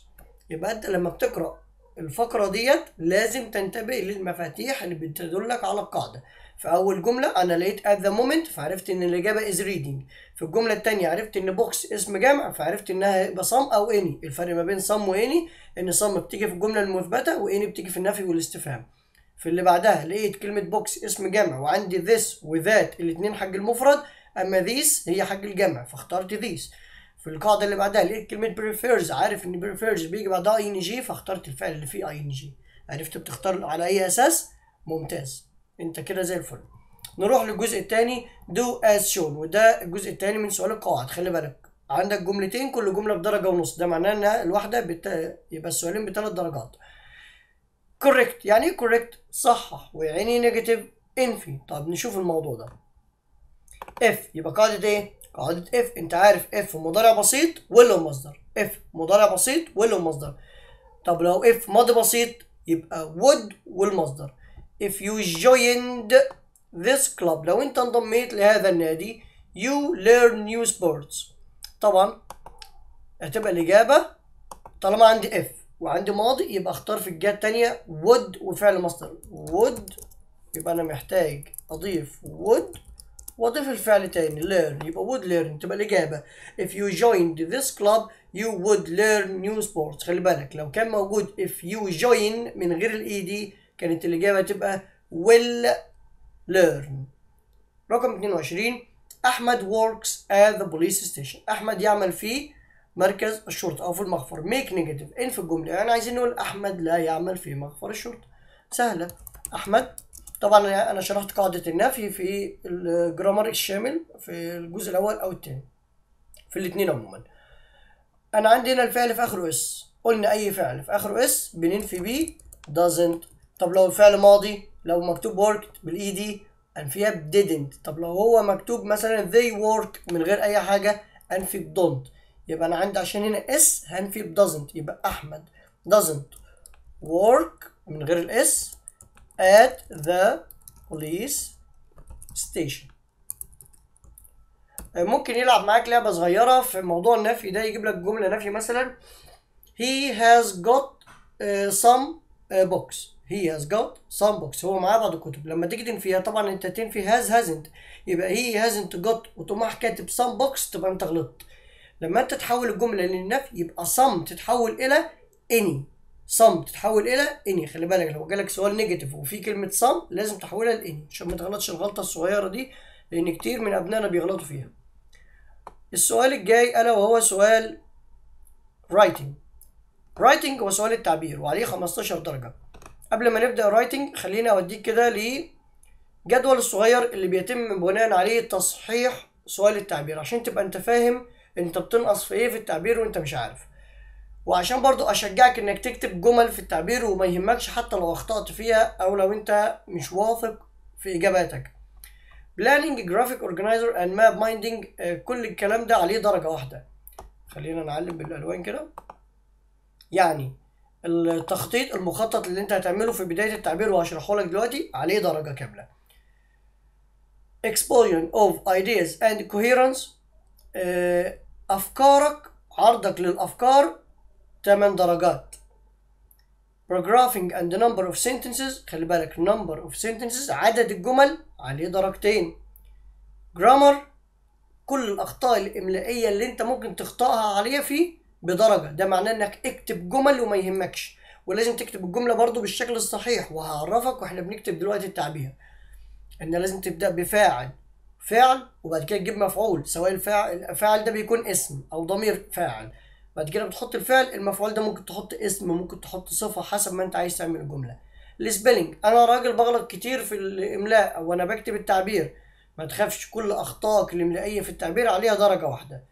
يبقى أنت لما بتقرأ الفقرة ديت لازم تنتبه للمفاتيح اللي بتدلك على القاعدة. في اول جمله انا لقيت at the moment فعرفت ان الاجابه is reading. في الجمله الثانيه عرفت ان بوكس اسم جمع فعرفت انها يبقى some او any. الفرق ما بين some و any ان some بتيجي في الجمله المثبته و any بتيجي في النفي والاستفهام. في اللي بعدها لقيت كلمه بوكس اسم جمع وعندي this و that الاثنين حق المفرد، اما this هي حق الجمع فاخترت this. في القاعده اللي بعدها لقيت كلمه prefers، عارف ان prefers بيجي بعدها ing فاخترت الفعل اللي فيه ing. عرفت بتختار على اي اساس؟ ممتاز، انت كده زي الفل. نروح للجزء الثاني do as shown، وده الجزء الثاني من سؤال القواعد. خلي بالك عندك جملتين كل جمله بدرجه ونص، ده معناه ان الواحده يبقى السؤالين بثلاث درجات. correct يعني ايه correct؟ صحح، ويعني negative انفي. طب نشوف الموضوع ده. if يبقى قاعده ايه؟ قاعده if. انت عارف if مضارع بسيط وله مصدر، if مضارع بسيط وله مصدر. طب لو if ماضي بسيط يبقى would والمصدر. if you joined this club، لو انت انضميت لهذا النادي you learn new sports. طبعا هتبقى الاجابه طالما عندي if وعندي ماضي يبقى اختار في الجهه الثانيه would وفعل مصدر would، يبقى انا محتاج اضيف would واضيف الفعل تاني learn يبقى would learn. تبقى الاجابه if you joined this club you would learn new sports. خلي بالك لو كان موجود if you join من غير الاي دي كانت الاجابه تبقى will learn. رقم 22 احمد works at the police station، احمد يعمل في مركز الشرطه او في المخفر. make negative ان في الجمله، يعني عايزين نقول احمد لا يعمل في مخفر الشرطه. سهله احمد. طبعا انا شرحت قاعده النفي في الجرامر الشامل في الجزء الاول او الثاني، في الاثنين عموما. انا عندي هنا الفعل في اخره اس، قلنا اي فعل في اخره اس بننفي بيه doesn't. طب لو الفعل ماضي لو مكتوب worked بالاي دي انفيها ب didn't. طب لو هو مكتوب مثلا they work من غير اي حاجه انفي ب don't. يبقى انا عندي عشان هنا اس هنفي ب doesn't، يبقى احمد doesn't work من غير الاس at the police station. ممكن يلعب معاك لعبه صغيره في موضوع النفي ده، يجيب لك جمله نفي مثلا he has got some books. he has got some books، هو معاه بعض الكتب. لما تيجي تنفيها طبعا انت تنفي has hasn't، يبقى he hasn't got وتقوم كاتب some books تبقى انت غلطت. لما انت تحول الجمله للنفي يبقى some تتحول الى any. some تتحول الى any. خلي بالك لو جالك سؤال نيجاتيف وفي كلمه some لازم تحولها ل any عشان ما تغلطش الغلطه الصغيره دي، لان كتير من ابنائنا بيغلطوا فيها. السؤال الجاي الا وهو سؤال writing. writing هو سؤال التعبير وعليه 15 درجه. قبل ما نبدأ رايتنج خلينا اوديك كده للجدول الصغير اللي بيتم بناء عليه تصحيح سؤال التعبير، عشان تبقى انت فاهم انت بتنقص في ايه في التعبير وانت مش عارف، وعشان برضو اشجعك انك تكتب جمل في التعبير وما يهمكش حتى لو اخطأت فيها او لو انت مش واثق في اجاباتك. بلاننج، جرافيك اورجنايزر، اند ماب مايندنج، كل الكلام ده عليه درجة واحدة. خلينا نعلم بالالوان كده، يعني التخطيط المخطط اللي انت هتعمله في بداية التعبير وهشرحه لك دلوقتي عليه درجة كاملة. Explosion of ideas and coherence، أفكارك عرضك للأفكار 8 درجات. Paragraphing and number of sentences، خلي بالك number of sentences عدد الجمل عليه درجتين. Grammar كل الأخطاء الإملائية اللي انت ممكن تخطئها عليها فيه بدرجه، ده معناه انك اكتب جمل وما يهمكش، ولازم تكتب الجمله برضو بالشكل الصحيح. وهعرفك واحنا بنكتب دلوقتي التعبير ان لازم تبدا بفاعل فعل وبعد كده تجيب مفعول، سواء الفاعل ده بيكون اسم او ضمير فاعل. بعد كده بتحط الفعل، المفعول ده ممكن تحط اسم ممكن تحط صفه حسب ما انت عايز تعمل الجمله. السبيلنج، انا راجل بغلط كتير في الاملاء او انا بكتب التعبير، ما تخافش كل اخطائك الاملائيه في التعبير عليها درجه واحده.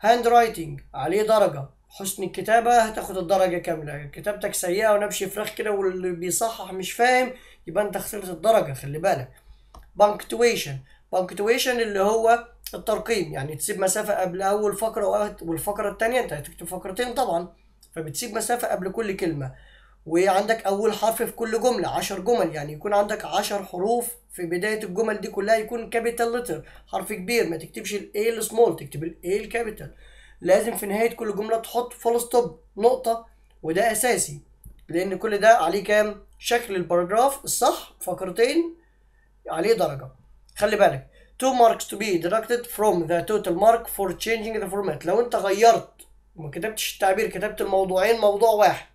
هاند رايتنج عليه درجه، حسن الكتابة هتاخد الدرجة كاملة. كتابتك سيئة ونبش فراخ كده واللي بيصحح مش فاهم يبقى انت خسرت الدرجة، خلي بالك. بانكتويشن، بانكتويشن اللي هو الترقيم، يعني تسيب مسافة قبل أول فقرة والفقرة التانية، انت هتكتب فقرتين طبعا فبتسيب مسافة قبل كل كلمة. وعندك أول حرف في كل جملة 10 جمل، يعني يكون عندك 10 حروف في بداية الجمل دي كلها، يكون كابيتال لتر حرف كبير، ما تكتبش الإيه السمول تكتب الإيه الكابيتال. لازم في نهاية كل جملة تحط فول ستوب نقطة، وده أساسي لأن كل ده عليه كام؟ شكل الباراجراف الصح فقرتين عليه درجه. خلي بالك 2 marks to be deducted from the total mark for changing the format. لو انت غيرت وما كتبتش التعبير، كتبت الموضوعين موضوع واحد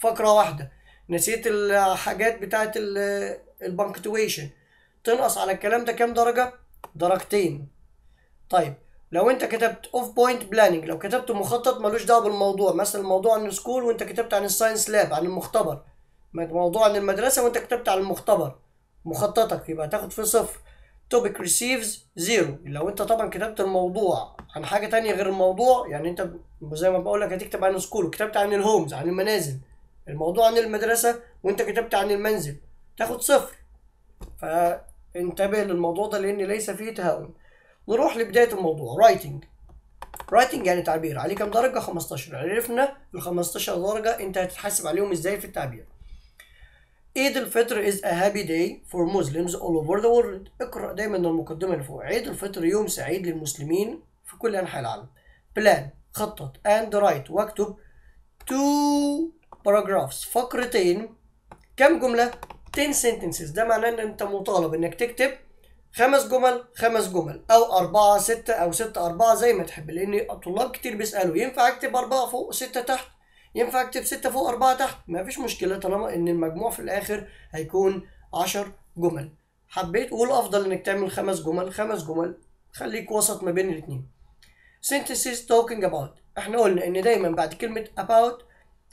فقره واحده، نسيت الحاجات بتاعه البنكتويشن، تنقص على الكلام ده كام درجه؟ درجتين. طيب لو انت كتبت اوف بوينت بلاننج، لو كتبت مخطط ملوش دعوه بالموضوع، مثلا الموضوع عن السكول وانت كتبت عن الساينس لاب عن المختبر، موضوع عن المدرسه وانت كتبت عن المختبر، مخططك يبقى تاخد فيه صفر. توبيك ريسيفز زيرو، لو انت طبعا كتبت الموضوع عن حاجه تانية غير الموضوع، يعني انت زي ما بقول لك هتكتب عن السكول وكتبت عن الهومز عن المنازل، الموضوع عن المدرسه وانت كتبت عن المنزل، تاخد صفر. فانتبه للموضوع ده لان ليس فيه تهاون. نروح لبدايه الموضوع. رايتنج، رايتنج يعني تعبير. عليه كام درجه؟ 15. عرفنا ال 15 درجه انت هتتحاسب عليهم ازاي في التعبير. عيد الفطر is a happy day for Muslims all over the world. اقرأ دايما المقدمة اللي فوق. عيد الفطر يوم سعيد للمسلمين في كل أنحاء العالم. plan خطط and write واكتب 2 paragraphs فقرتين. كم جملة؟ 10 sentences. ده معناه إن أنت مطالب إنك تكتب 5 جمل أو 4 6 أو 6 4 زي ما تحب، لأن طلاب كتير بيسألوا ينفع أكتب 4 فوق 6 تحت؟ ينفع اكتب 6 فوق 4 تحت؟ مفيش مشكلة طالما ان المجموع في الاخر هيكون 10 جمل. حبيت والافضل انك تعمل 5 جمل، خليك وسط ما بين الاتنين. sentences talking about، احنا قلنا ان دايما بعد كلمة about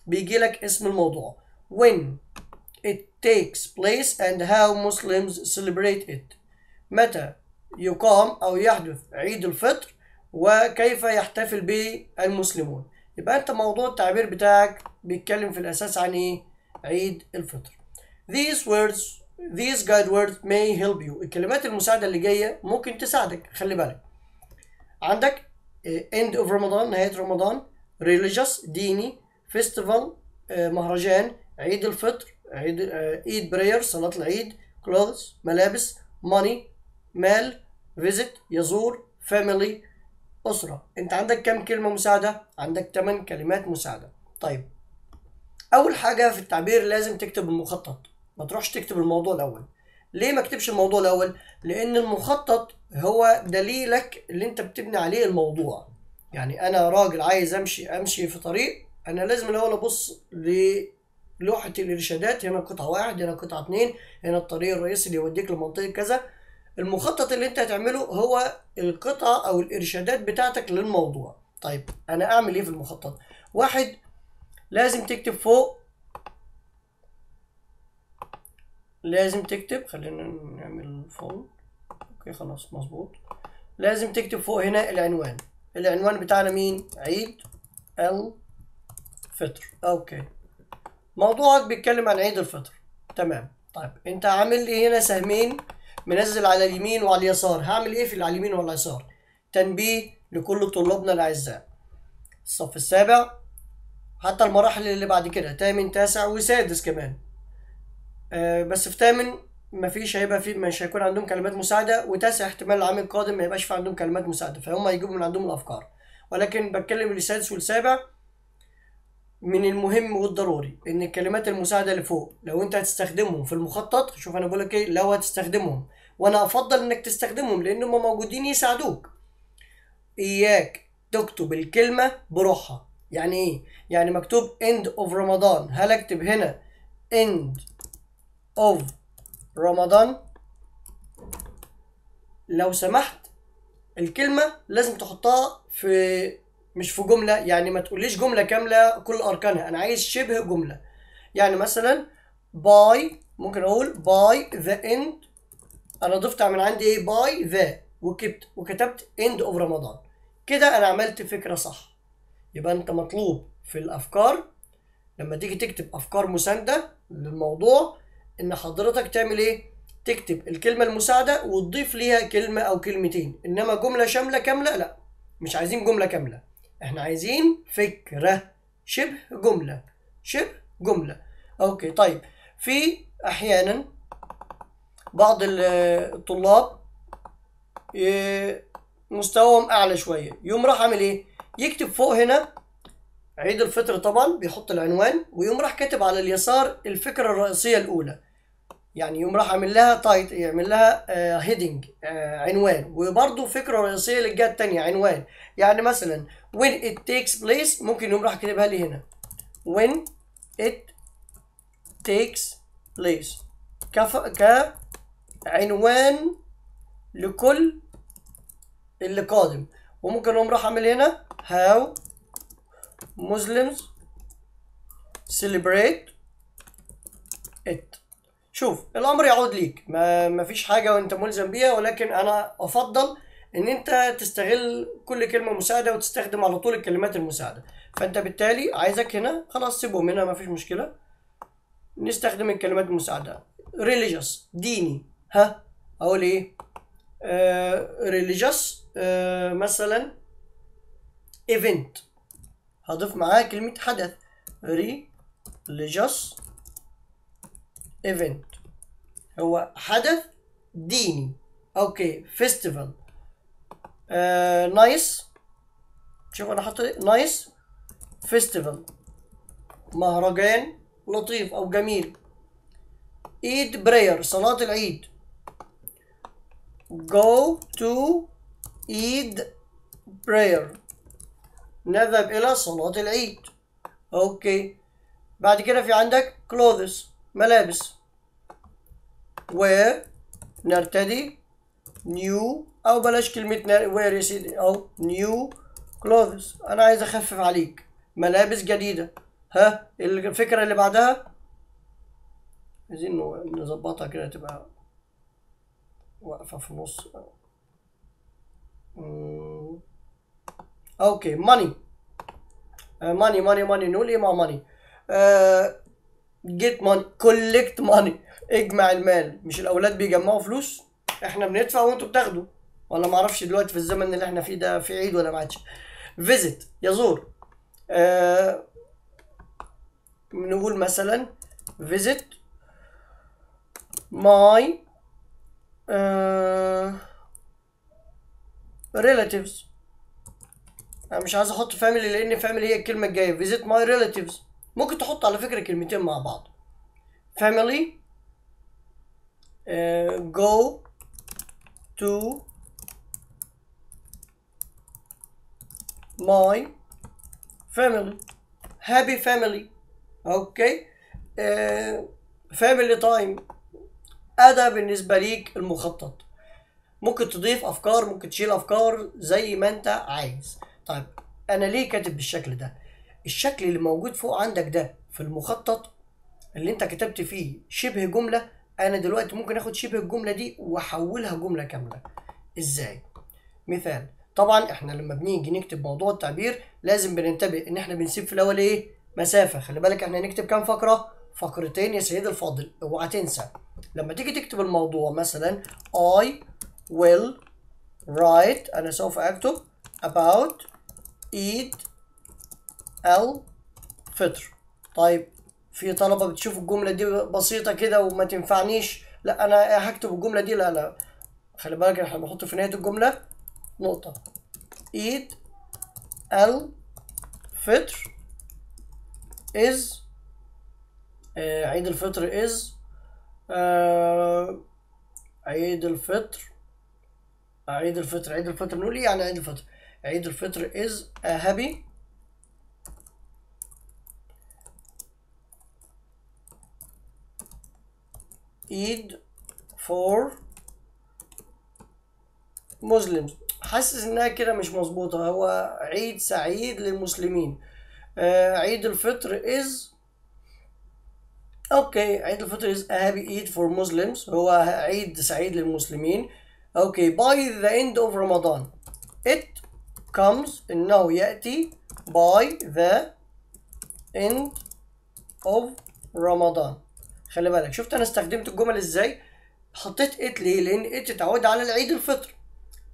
بيجي لك اسم الموضوع. when it takes place and how Muslims celebrate it، متى يقام او يحدث عيد الفطر وكيف يحتفل به المسلمون. يبقى انت موضوع التعبير بتاعك بيتكلم في الاساس عن ايه؟ عيد الفطر. these guide words may help you، الكلمات المساعده اللي جايه ممكن تساعدك. خلي بالك عندك end of رمضان نهايه رمضان، religious ديني، festival مهرجان، عيد الفطر عيد eid prayer صلاه العيد، clothes ملابس، money مال، visit يزور، family أسرة. أنت عندك كم كلمة مساعدة؟ عندك 8 كلمات مساعدة. طيب أول حاجة في التعبير لازم تكتب المخطط، ما تروحش تكتب الموضوع الأول. ليه ما اكتبش الموضوع الأول؟ لأن المخطط هو دليلك اللي أنت بتبني عليه الموضوع. يعني أنا راجل عايز أمشي في طريق، أنا لازم الأول أبص للوحة الإرشادات، هنا قطعة 1، هنا قطعة 2، هنا الطريق الرئيسي اللي يوديك لمنطقة كذا. المخطط اللي انت هتعمله هو القطعة او الارشادات بتاعتك للموضوع. طيب انا اعمل ايه في المخطط؟ 1 لازم تكتب فوق، لازم تكتب، خلينا نعمل فوق، اوكي خلاص مظبوط، لازم تكتب فوق هنا العنوان. العنوان بتاعنا مين؟ عيد الفطر. اوكي موضوعك بيتكلم عن عيد الفطر، تمام. طيب انت عامل لي هنا سهمين، منزل على اليمين وعلى اليسار. هعمل ايه في اللي على اليمين وعلى اليسار؟ تنبيه لكل طلابنا الاعزاء، الصف السابع حتى المراحل اللي بعد كده 8 9 و6 كمان. بس في 8 مفيش، هيبقى في مش هيكون عندهم كلمات مساعده، و9 احتمال العام القادم ما يبقاش في عندهم كلمات مساعده، فهم هيجيبوا من عندهم الافكار. ولكن بتكلم السادس والسابع، من المهم والضروري ان الكلمات المساعده اللي فوق لو انت هتستخدمهم في المخطط، شوف انا بقولك ايه، لو هتستخدمهم، وانا افضل انك تستخدمهم لان هم موجودين يساعدوك. اياك تكتب الكلمه بروحها. يعني ايه؟ يعني مكتوب end of رمضان، هل اكتب هنا end of رمضان؟ لو سمحت الكلمه لازم تحطها في، مش في جملة، يعني ما تقوليش جملة كاملة كل أركانها، أنا عايز شبه جملة. يعني مثلا by، ممكن أقول by the end، أنا ضفت من عندي إيه؟ by the، وكتبت end of رمضان، كده أنا عملت فكرة صح. يبقى أنت مطلوب في الأفكار لما تيجي تكتب أفكار مساندة للموضوع إن حضرتك تعمل إيه؟ تكتب الكلمة المساعدة وتضيف ليها كلمة أو كلمتين، إنما جملة شاملة كاملة لأ، مش عايزين جملة كاملة، احنا عايزين فكرة شبه جملة شبه جملة. اوكي طيب في احيانا بعض الطلاب مستواهم اعلى شوية، يقوم راح عامل ايه؟ يكتب فوق هنا عيد الفطر طبعا، بيحط العنوان، ويقوم راح كاتب على اليسار الفكرة الرئيسية الاولى. يعني يوم راح عامل لها تايت، يعمل لها هيدنج عنوان، وبرده فكره رئيسيه للجهه الثانيه عنوان. يعني مثلا when it takes place ممكن يوم راح كاتبها لي هنا when it takes place كعنوان لكل اللي قادم. وممكن يوم راح اعمل هنا how Muslims celebrate it. شوف الامر يعود ليك، ما فيش حاجه وانت ملزم بيها، ولكن انا افضل ان انت تستغل كل كلمه مساعده وتستخدم على طول الكلمات المساعده. فانت بالتالي عايزك هنا خلاص سيبهم هنا ما فيش مشكله، نستخدم الكلمات المساعده. religious ديني، ها اقول ايه؟ religious مثلا event، هضيف معاها كلمه حدث religious event هو حدث ديني. اوكي festival نايس. شوف انا حاطط نايس festival مهرجان لطيف او جميل. عيد prayer صلاة العيد go to عيد prayer نذهب الى صلاة العيد. اوكي بعد كده في عندك clothes ملابس wear نرتدي new او بلاش كلمة wear يا سيدي او new clothes، انا عايز اخفف عليك ملابس جديدة. ها الفكرة اللي بعدها عايزين نظبطها كده تبقى واقفة في النص. اوكي money money money money نقول ايه مع money؟ get money collect money اجمع المال. مش الاولاد بيجمعوا فلوس، احنا بندفع وانتوا بتاخدوا، ولا معرفش دلوقتي في الزمن اللي احنا فيه ده في عيد ولا ما عادش. visit يزور، نقول مثلا visit my relatives. انا مش عايز احط family لان family هي الكلمه الجايه. visit my relatives ممكن تحط على فكرة كلمتين مع بعض family go to my family happy family. اوكي family time ده بالنسبة ليك المخطط. ممكن تضيف افكار ممكن تشيل افكار زي ما انت عايز. طيب انا ليه كاتب بالشكل ده؟ الشكل اللي موجود فوق عندك ده في المخطط اللي انت كتبت فيه شبه جملة، انا دلوقتي ممكن اخد شبه الجملة دي واحولها جملة كاملة. ازاي؟ مثال، طبعا احنا لما بنيجي نكتب موضوع التعبير لازم بننتبه ان احنا بنسيب في الاول ايه؟ مسافة. خلي بالك احنا هنكتب كام فقرة؟ فقرتين يا سيدي الفاضل، اوعى تنسى. لما تيجي تكتب الموضوع مثلا I will write، انا سوف اكتب about Eid الفطر. طيب في طلبه بتشوف الجمله دي بسيطه كده وما تنفعنيش، لا انا هكتب الجمله دي، لا لا خلي بالك احنا بنحط في نهايه الجمله نقطه. عيد الفطر از عيد الفطر از عيد الفطر عيد الفطر عيد الفطر نقول ايه يعني عيد الفطر؟ عيد الفطر از هابي Eid for Muslims. حاسس انها كده مش مظبوطه، هو عيد سعيد للمسلمين. عيد الفطر is اوكي عيد الفطر is a happy Eid for Muslims هو عيد سعيد للمسلمين. اوكي by the end of Ramadan it comes انه ياتي by the end of Ramadan. خلي بالك شفت انا استخدمت الجمل ازاي؟ حطيت ات ليه؟ لان ات تعود على العيد الفطر.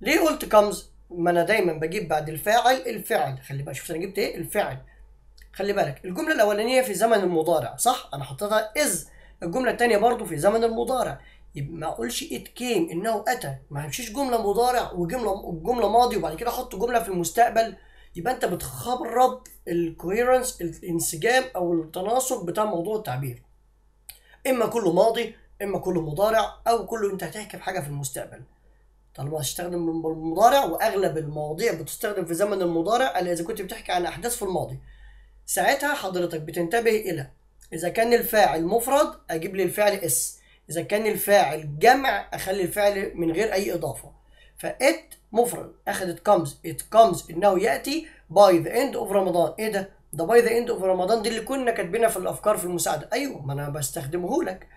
ليه قلت كمز؟ ما انا دايما بجيب بعد الفاعل الفعل. خلي بالك شفت انا جبت ايه؟ الفعل. خلي بالك الجمله الاولانيه في زمن المضارع صح؟ انا حطيتها از. الجمله الثانيه برضو في زمن المضارع، يبقى ما اقولش ات كيم انه اتى، ما همشيش جمله مضارع وجمله ماضي وبعد كده احط جمله في المستقبل، يبقى انت بتخرب الكويرنس الانسجام او التناسق بتاع موضوع التعبير. اما كله ماضي اما كله مضارع او كله انت هتحكي بحاجه في المستقبل. طالما هتستخدم المضارع، واغلب المواضيع بتستخدم في زمن المضارع الا اذا كنت بتحكي عن احداث في الماضي، ساعتها حضرتك بتنتبه الى اذا كان الفاعل مفرد اجيب لي الفعل اس، اذا كان الفاعل جمع اخلي الفعل من غير اي اضافه. فات مفرد اخذت كمز، ات كمز انه ياتي باي ذا اند اوف رمضان. ايه ده باي ذا اند اوف رمضان دي اللي كنا كاتبينها في الافكار في المساعده. ايوه، ما انا بستخدمه لك،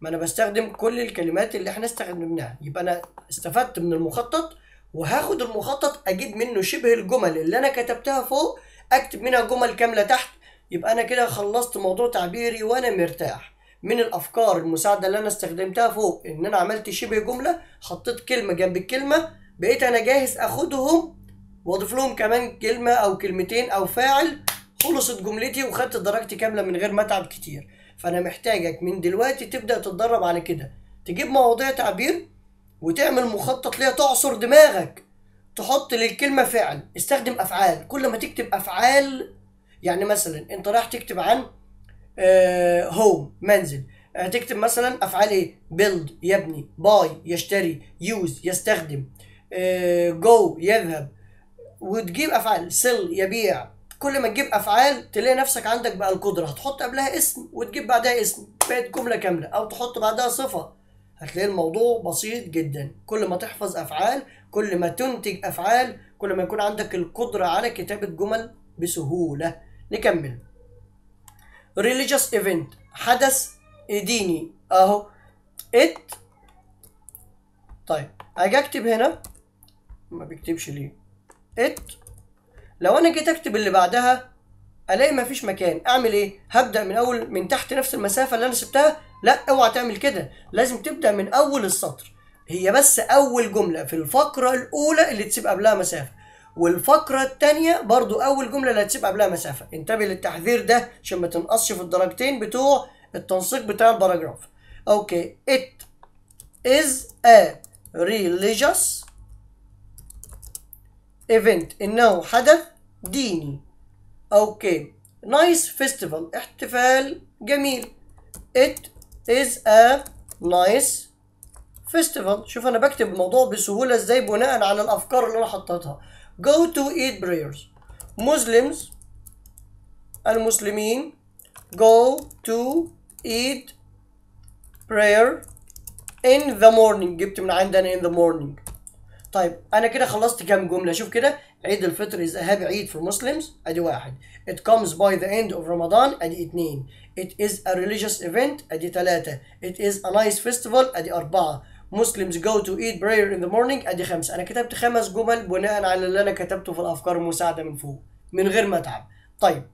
ما انا بستخدم كل الكلمات اللي احنا استخدمناها. يبقى انا استفدت من المخطط، وهاخد المخطط اجيب منه شبه الجمل اللي انا كتبتها فوق اكتب منها جمل كامله تحت. يبقى انا كده خلصت موضوع تعبيري وانا مرتاح من الافكار المساعده اللي انا استخدمتها فوق، ان انا عملت شبه جمله، حطيت كلمه جنب الكلمه، بقيت انا جاهز اخدهم واضيف لهم كمان كلمه او كلمتين او فاعل. خلصت جملتي وخدت درجتي كامله من غير ما اتعب كتير. فانا محتاجك من دلوقتي تبدا تتدرب على كده، تجيب مواضيع تعبير وتعمل مخطط ليها، تعصر دماغك، تحط للكلمه فعل، استخدم افعال. كل ما تكتب افعال، يعني مثلا انت راح تكتب عن هوم منزل، هتكتب مثلا افعال ايه؟ بيلد يبني، باي يشتري، يوز يستخدم، جو يذهب، وتجيب افعال، سيل يبيع. كل ما تجيب افعال تلاقي نفسك عندك بقى القدره، هتحط قبلها اسم وتجيب بعدها اسم، بقت جمله كامله، او تحط بعدها صفه. هتلاقي الموضوع بسيط جدا. كل ما تحفظ افعال، كل ما تنتج افعال، كل ما يكون عندك القدره على كتابه جمل بسهوله. نكمل. religious event حدث ديني اهو it. طيب هاجي اكتب هنا، ما بيكتبش ليه it؟ لو انا جيت اكتب اللي بعدها الاقي مفيش مكان، اعمل ايه؟ هبدا من اول، من تحت نفس المسافه اللي انا سبتها؟ لا، اوعى تعمل كده، لازم تبدا من اول السطر. هي بس اول جمله في الفقره الاولى اللي تسيب قبلها مسافه، والفقره الثانيه برضو اول جمله اللي هتسيب قبلها مسافه. انتبه للتحذير ده عشان ما تنقصش في الدرجتين بتوع التنسيق بتاع الباراجراف. اوكي، it is a religious event انه حدث ديني. اوكي، نايس فيستيفال احتفال جميل. it is a nice festival. شوف انا بكتب الموضوع بسهوله ازاي بناء على الافكار اللي انا حطيتها. go to eid prayers مسلمز المسلمين، go to eid prayer in the morning، جبت من عندنا in the morning. طيب انا كده خلصت كام جمله؟ شوف كده، عيد الفطر از هابي عيد فور مسلمز ادي واحد، it comes by the end of رمضان ادي اتنين، it is a religious event ادي تلاته، it is a nice festival ادي اربعه، مسلمز go to eat prayer in the morning ادي خمسه. انا كتبت 5 جمل بناء على اللي انا كتبته في الافكار المساعده من فوق من غير ما اتعب. طيب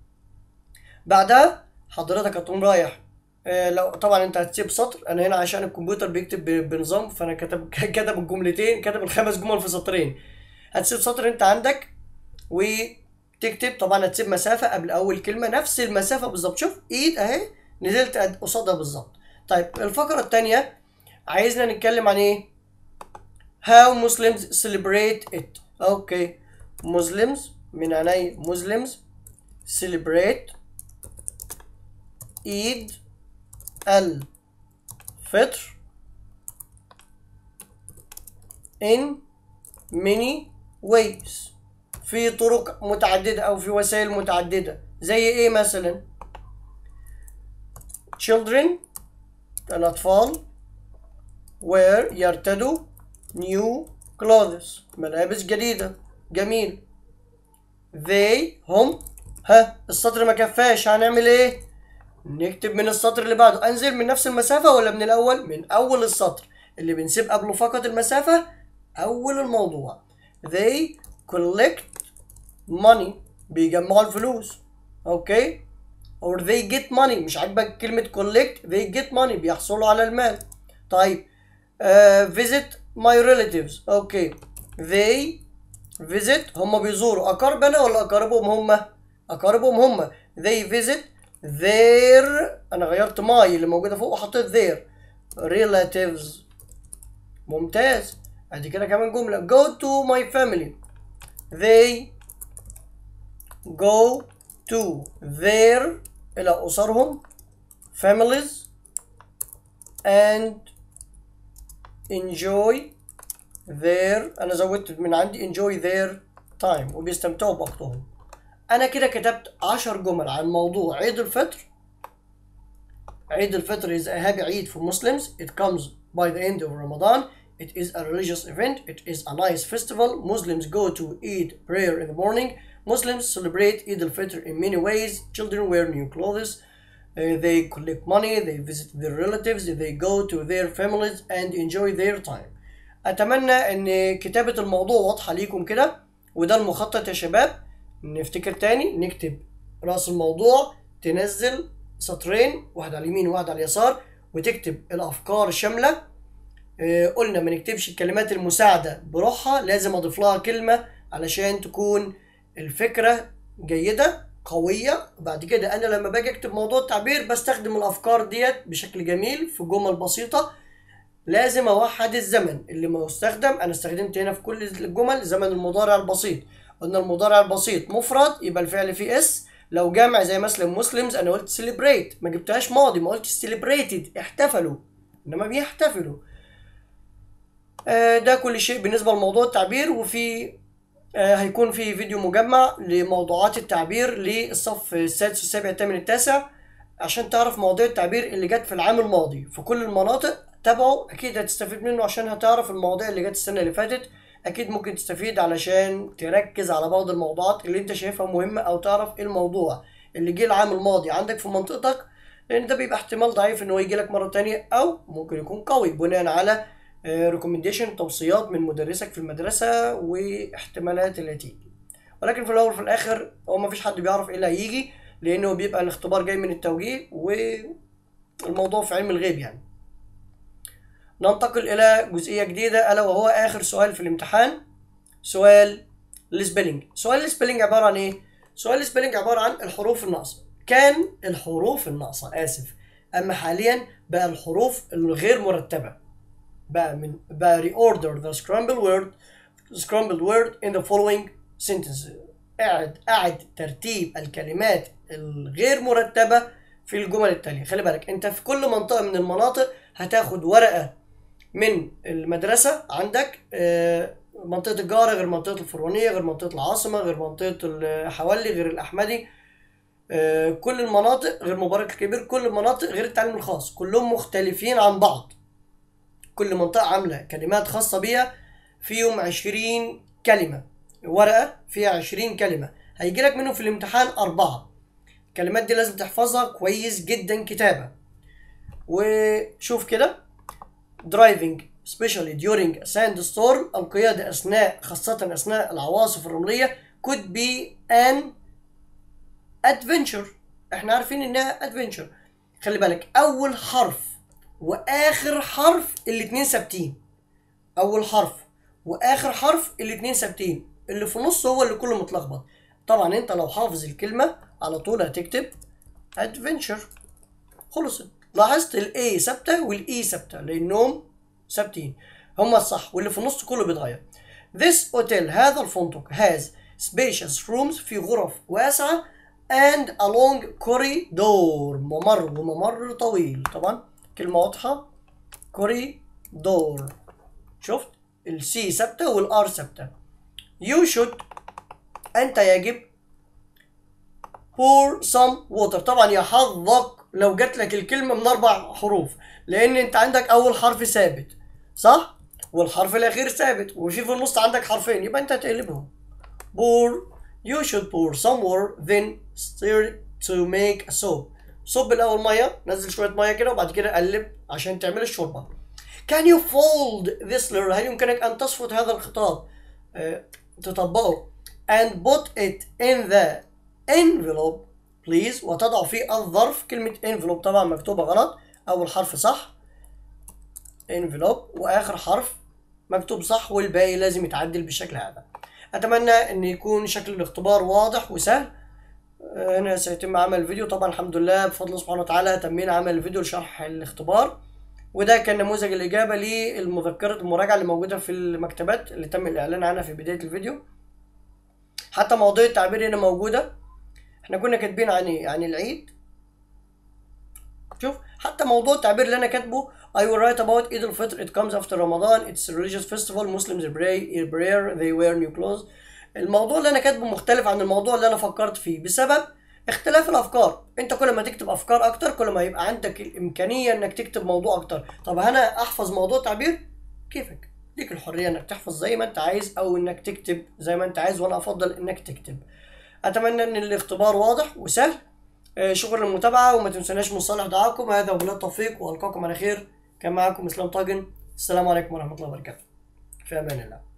بعدها حضرتك هتقوم رايح لو طبعا انت هتسيب سطر، انا هنا عشان الكمبيوتر بيكتب بنظام، فانا كتب الجملتين، كتب ال5 جمل في سطرين. هتسيب سطر انت عندك وتكتب، طبعا هتسيب مسافه قبل اول كلمه، نفس المسافه بالظبط. شوف ايد اهي نزلت قصادها بالظبط. طيب الفقره الثانيه عايزنا نتكلم عن ايه؟ how Muslims celebrate it. اوكي، Muslims من عيني Muslims celebrate عيد الفطر in many ways في طرق متعددة أو في وسائل متعددة. زي ايه مثلا؟ children الأطفال where يرتدوا new clothes ملابس جديدة. جميل. they هم، ها السطر ما كفاش، هنعمل ايه؟ نكتب من السطر اللي بعده. انزل من نفس المسافة ولا من الأول؟ من أول السطر اللي بنسيب قبله فقط المسافة، أول الموضوع. they collect money بيجمعوا الفلوس. اوكي، or they get money، مش عاجبك كلمة collect، they get money بيحصلوا على المال. طيب visit my relatives. اوكي، they visit هم بيزوروا أقارب أنا ولا أقاربهم هم؟ أقاربهم هم. they visit their، انا غيرت ماي اللي موجوده فوق وحطيت their relatives. ممتاز، ادي كده كمان جمله. go to my family they go to their الى اسرهم families and enjoy their، انا زودت من عندي enjoy their time، وبيستمتعوا بوقتهم. انا كده كتبت 10 جمل عن موضوع عيد الفطر. عيد الفطر is a happy عيد for Muslims. It comes by the end of Ramadan. It is a religious event. It is a nice festival. Muslims go to Eid prayer in the morning. Muslims celebrate Eid al-Fitr in many ways. Children wear new clothes. They collect money. They visit their relatives. They go to their families and enjoy their time. أتمنى أن كتابة الموضوع واضحة ليكم كده، وده المخطط يا شباب. نفتكر تاني، نكتب رأس الموضوع، تنزل سطرين، واحد على اليمين وواحد على اليسار، وتكتب الأفكار الشاملة. قلنا ما نكتبش الكلمات المساعدة بروحها، لازم أضيف لها كلمة علشان تكون الفكرة جيدة قوية. بعد كده أنا لما باجي أكتب موضوع التعبير بستخدم الأفكار ديت بشكل جميل في جمل بسيطة. لازم أوحد الزمن اللي ما يستخدم، أنا استخدمت هنا في كل الجمل زمن المضارع البسيط. قلنا المضارع البسيط مفرد يبقى الفعل فيه اس، لو جمع زي مثلا مسلمز، أنا قلت سيلبريت، ما جبتهاش ماضي، ما قلتش سيلبريتد، احتفلوا، إنما بيحتفلوا. ده كل شيء بالنسبة لموضوع التعبير، وفي هيكون في فيديو مجمع لموضوعات التعبير للصف السادس والسابع الثامن التاسع عشان تعرف مواضيع التعبير اللي جت في العام الماضي في كل المناطق. تابعه، اكيد هتستفيد منه عشان هتعرف المواضيع اللي جت السنة اللي فاتت. اكيد ممكن تستفيد علشان تركز على بعض الموضوعات اللي انت شايفها مهمة، او تعرف ايه الموضوع اللي جه العام الماضي عندك في منطقتك، لان ده بيبقى احتمال ضعيف ان هو يجي لك مرة تانية، او ممكن يكون قوي بناء على ريكومنديشن، توصيات من مدرسك في المدرسة واحتمالات اللي هتيجي. ولكن في الأول وفي الآخر هو مفيش حد بيعرف إيه اللي هيجي، لأنه بيبقى الاختبار جاي من التوجيه، والموضوع في علم الغيب يعني. ننتقل إلى جزئية جديدة، ألا وهو آخر سؤال في الامتحان، سؤال السبيلنج. سؤال السبيلنج عبارة عن إيه؟ سؤال السبيلنج عبارة عن الحروف الناقصة. كان الحروف الناقصة، آسف، أما حاليا بقى الحروف الغير مرتبة. بقى reorder the scrambled word in the following sentences. أعد ترتيب الكلمات الغير مرتبة في الجمل التالية. خلي بالك أنت في كل منطقة من المناطق هتاخد ورقة من المدرسة عندك، منطقة الجارة غير منطقة الفرعونية غير منطقة العاصمة غير منطقة الحوالي غير الأحمدي، كل المناطق غير مبارك الكبير، كل المناطق غير التعليم الخاص، كلهم مختلفين عن بعض. كل منطقة عاملة كلمات خاصة بيها فيهم 20 كلمة، ورقة فيها 20 كلمة، هيجيلك منهم في الامتحان 4. الكلمات دي لازم تحفظها كويس جدا كتابة. وشوف كده، driving especially during a sandstorm، القيادة أثناء، خاصة أثناء العواصف الرملية، could be an adventure، احنا عارفين انها adventure. خلي بالك أول حرف واخر حرف الاتنين ثابتين، اول حرف واخر حرف الاتنين ثابتين، اللي في النص هو اللي كله متلخبط. طبعا انت لو حافظ الكلمه على طول هتكتب ادفنتشر، خلصت. لاحظت الاي ثابته والاي ثابته لانهم ثابتين، هما الصح، واللي في النص كله بيتغير. This hotel، هذا الفندق، has spacious rooms، في غرف واسعه، and a long corridor، ممر، وممر طويل. طبعا كلمة واضحة، كوريدور، شفت السي ثابتة والار ثابتة. You should، أنت يجب، pour some water، طبعا يا حظك لو جات لك الكلمة من 4 حروف، لأن أنت عندك أول حرف ثابت صح؟ والحرف الأخير ثابت، وفي النص عندك حرفين، يبقى أنت هتقلبهم. pour، you should pour some water then stir to make a soap. صب الأول مية، نزل شوية مية كده، وبعد كده قلب عشان تعمل الشوربة. Can you fold this letter؟ هل يمكنك أن تصفط هذا الخطاب؟ تطبقه. And put it in the envelope please، وتضع فيه الظرف. كلمة envelope طبعا مكتوبة غلط، أول حرف صح envelope وآخر حرف مكتوب صح، والباقي لازم يتعدل بالشكل هذا. أتمنى أن يكون شكل الاختبار واضح وسهل. هنا سيتم عمل الفيديو طبعا، الحمد لله بفضل سبحانه وتعالى تمينا عمل الفيديو لشرح الاختبار. وده كان نموذج الإجابة للمذكرة المراجعة اللي موجودة في المكتبات اللي تم الإعلان عنها في بداية الفيديو. حتى مواضيع التعبير هنا موجودة، احنا كنا كاتبين عن العيد، شوف حتى موضوع التعبير اللي انا كاتبه I will write about عيد الفطر. It comes after Ramadan. It's a religious festival. Muslims pray, they wear new clothes. الموضوع اللي انا كاتبه مختلف عن الموضوع اللي انا فكرت فيه بسبب اختلاف الافكار. انت كل ما تكتب افكار اكتر كل ما يبقى عندك الامكانيه انك تكتب موضوع اكتر. طب انا احفظ موضوع تعبير؟ كيفك، ليك الحريه انك تحفظ زي ما انت عايز او انك تكتب زي ما انت عايز، وانا افضل انك تكتب. اتمنى ان الاختبار واضح وسهل. شكرا للمتابعه، وما تنسوناش من صالح دعاكم. هذا وبالله التوفيق والقاكم على خير. كان معاكم اسلام طاجن. السلام عليكم ورحمه الله وبركاته. في امان الله.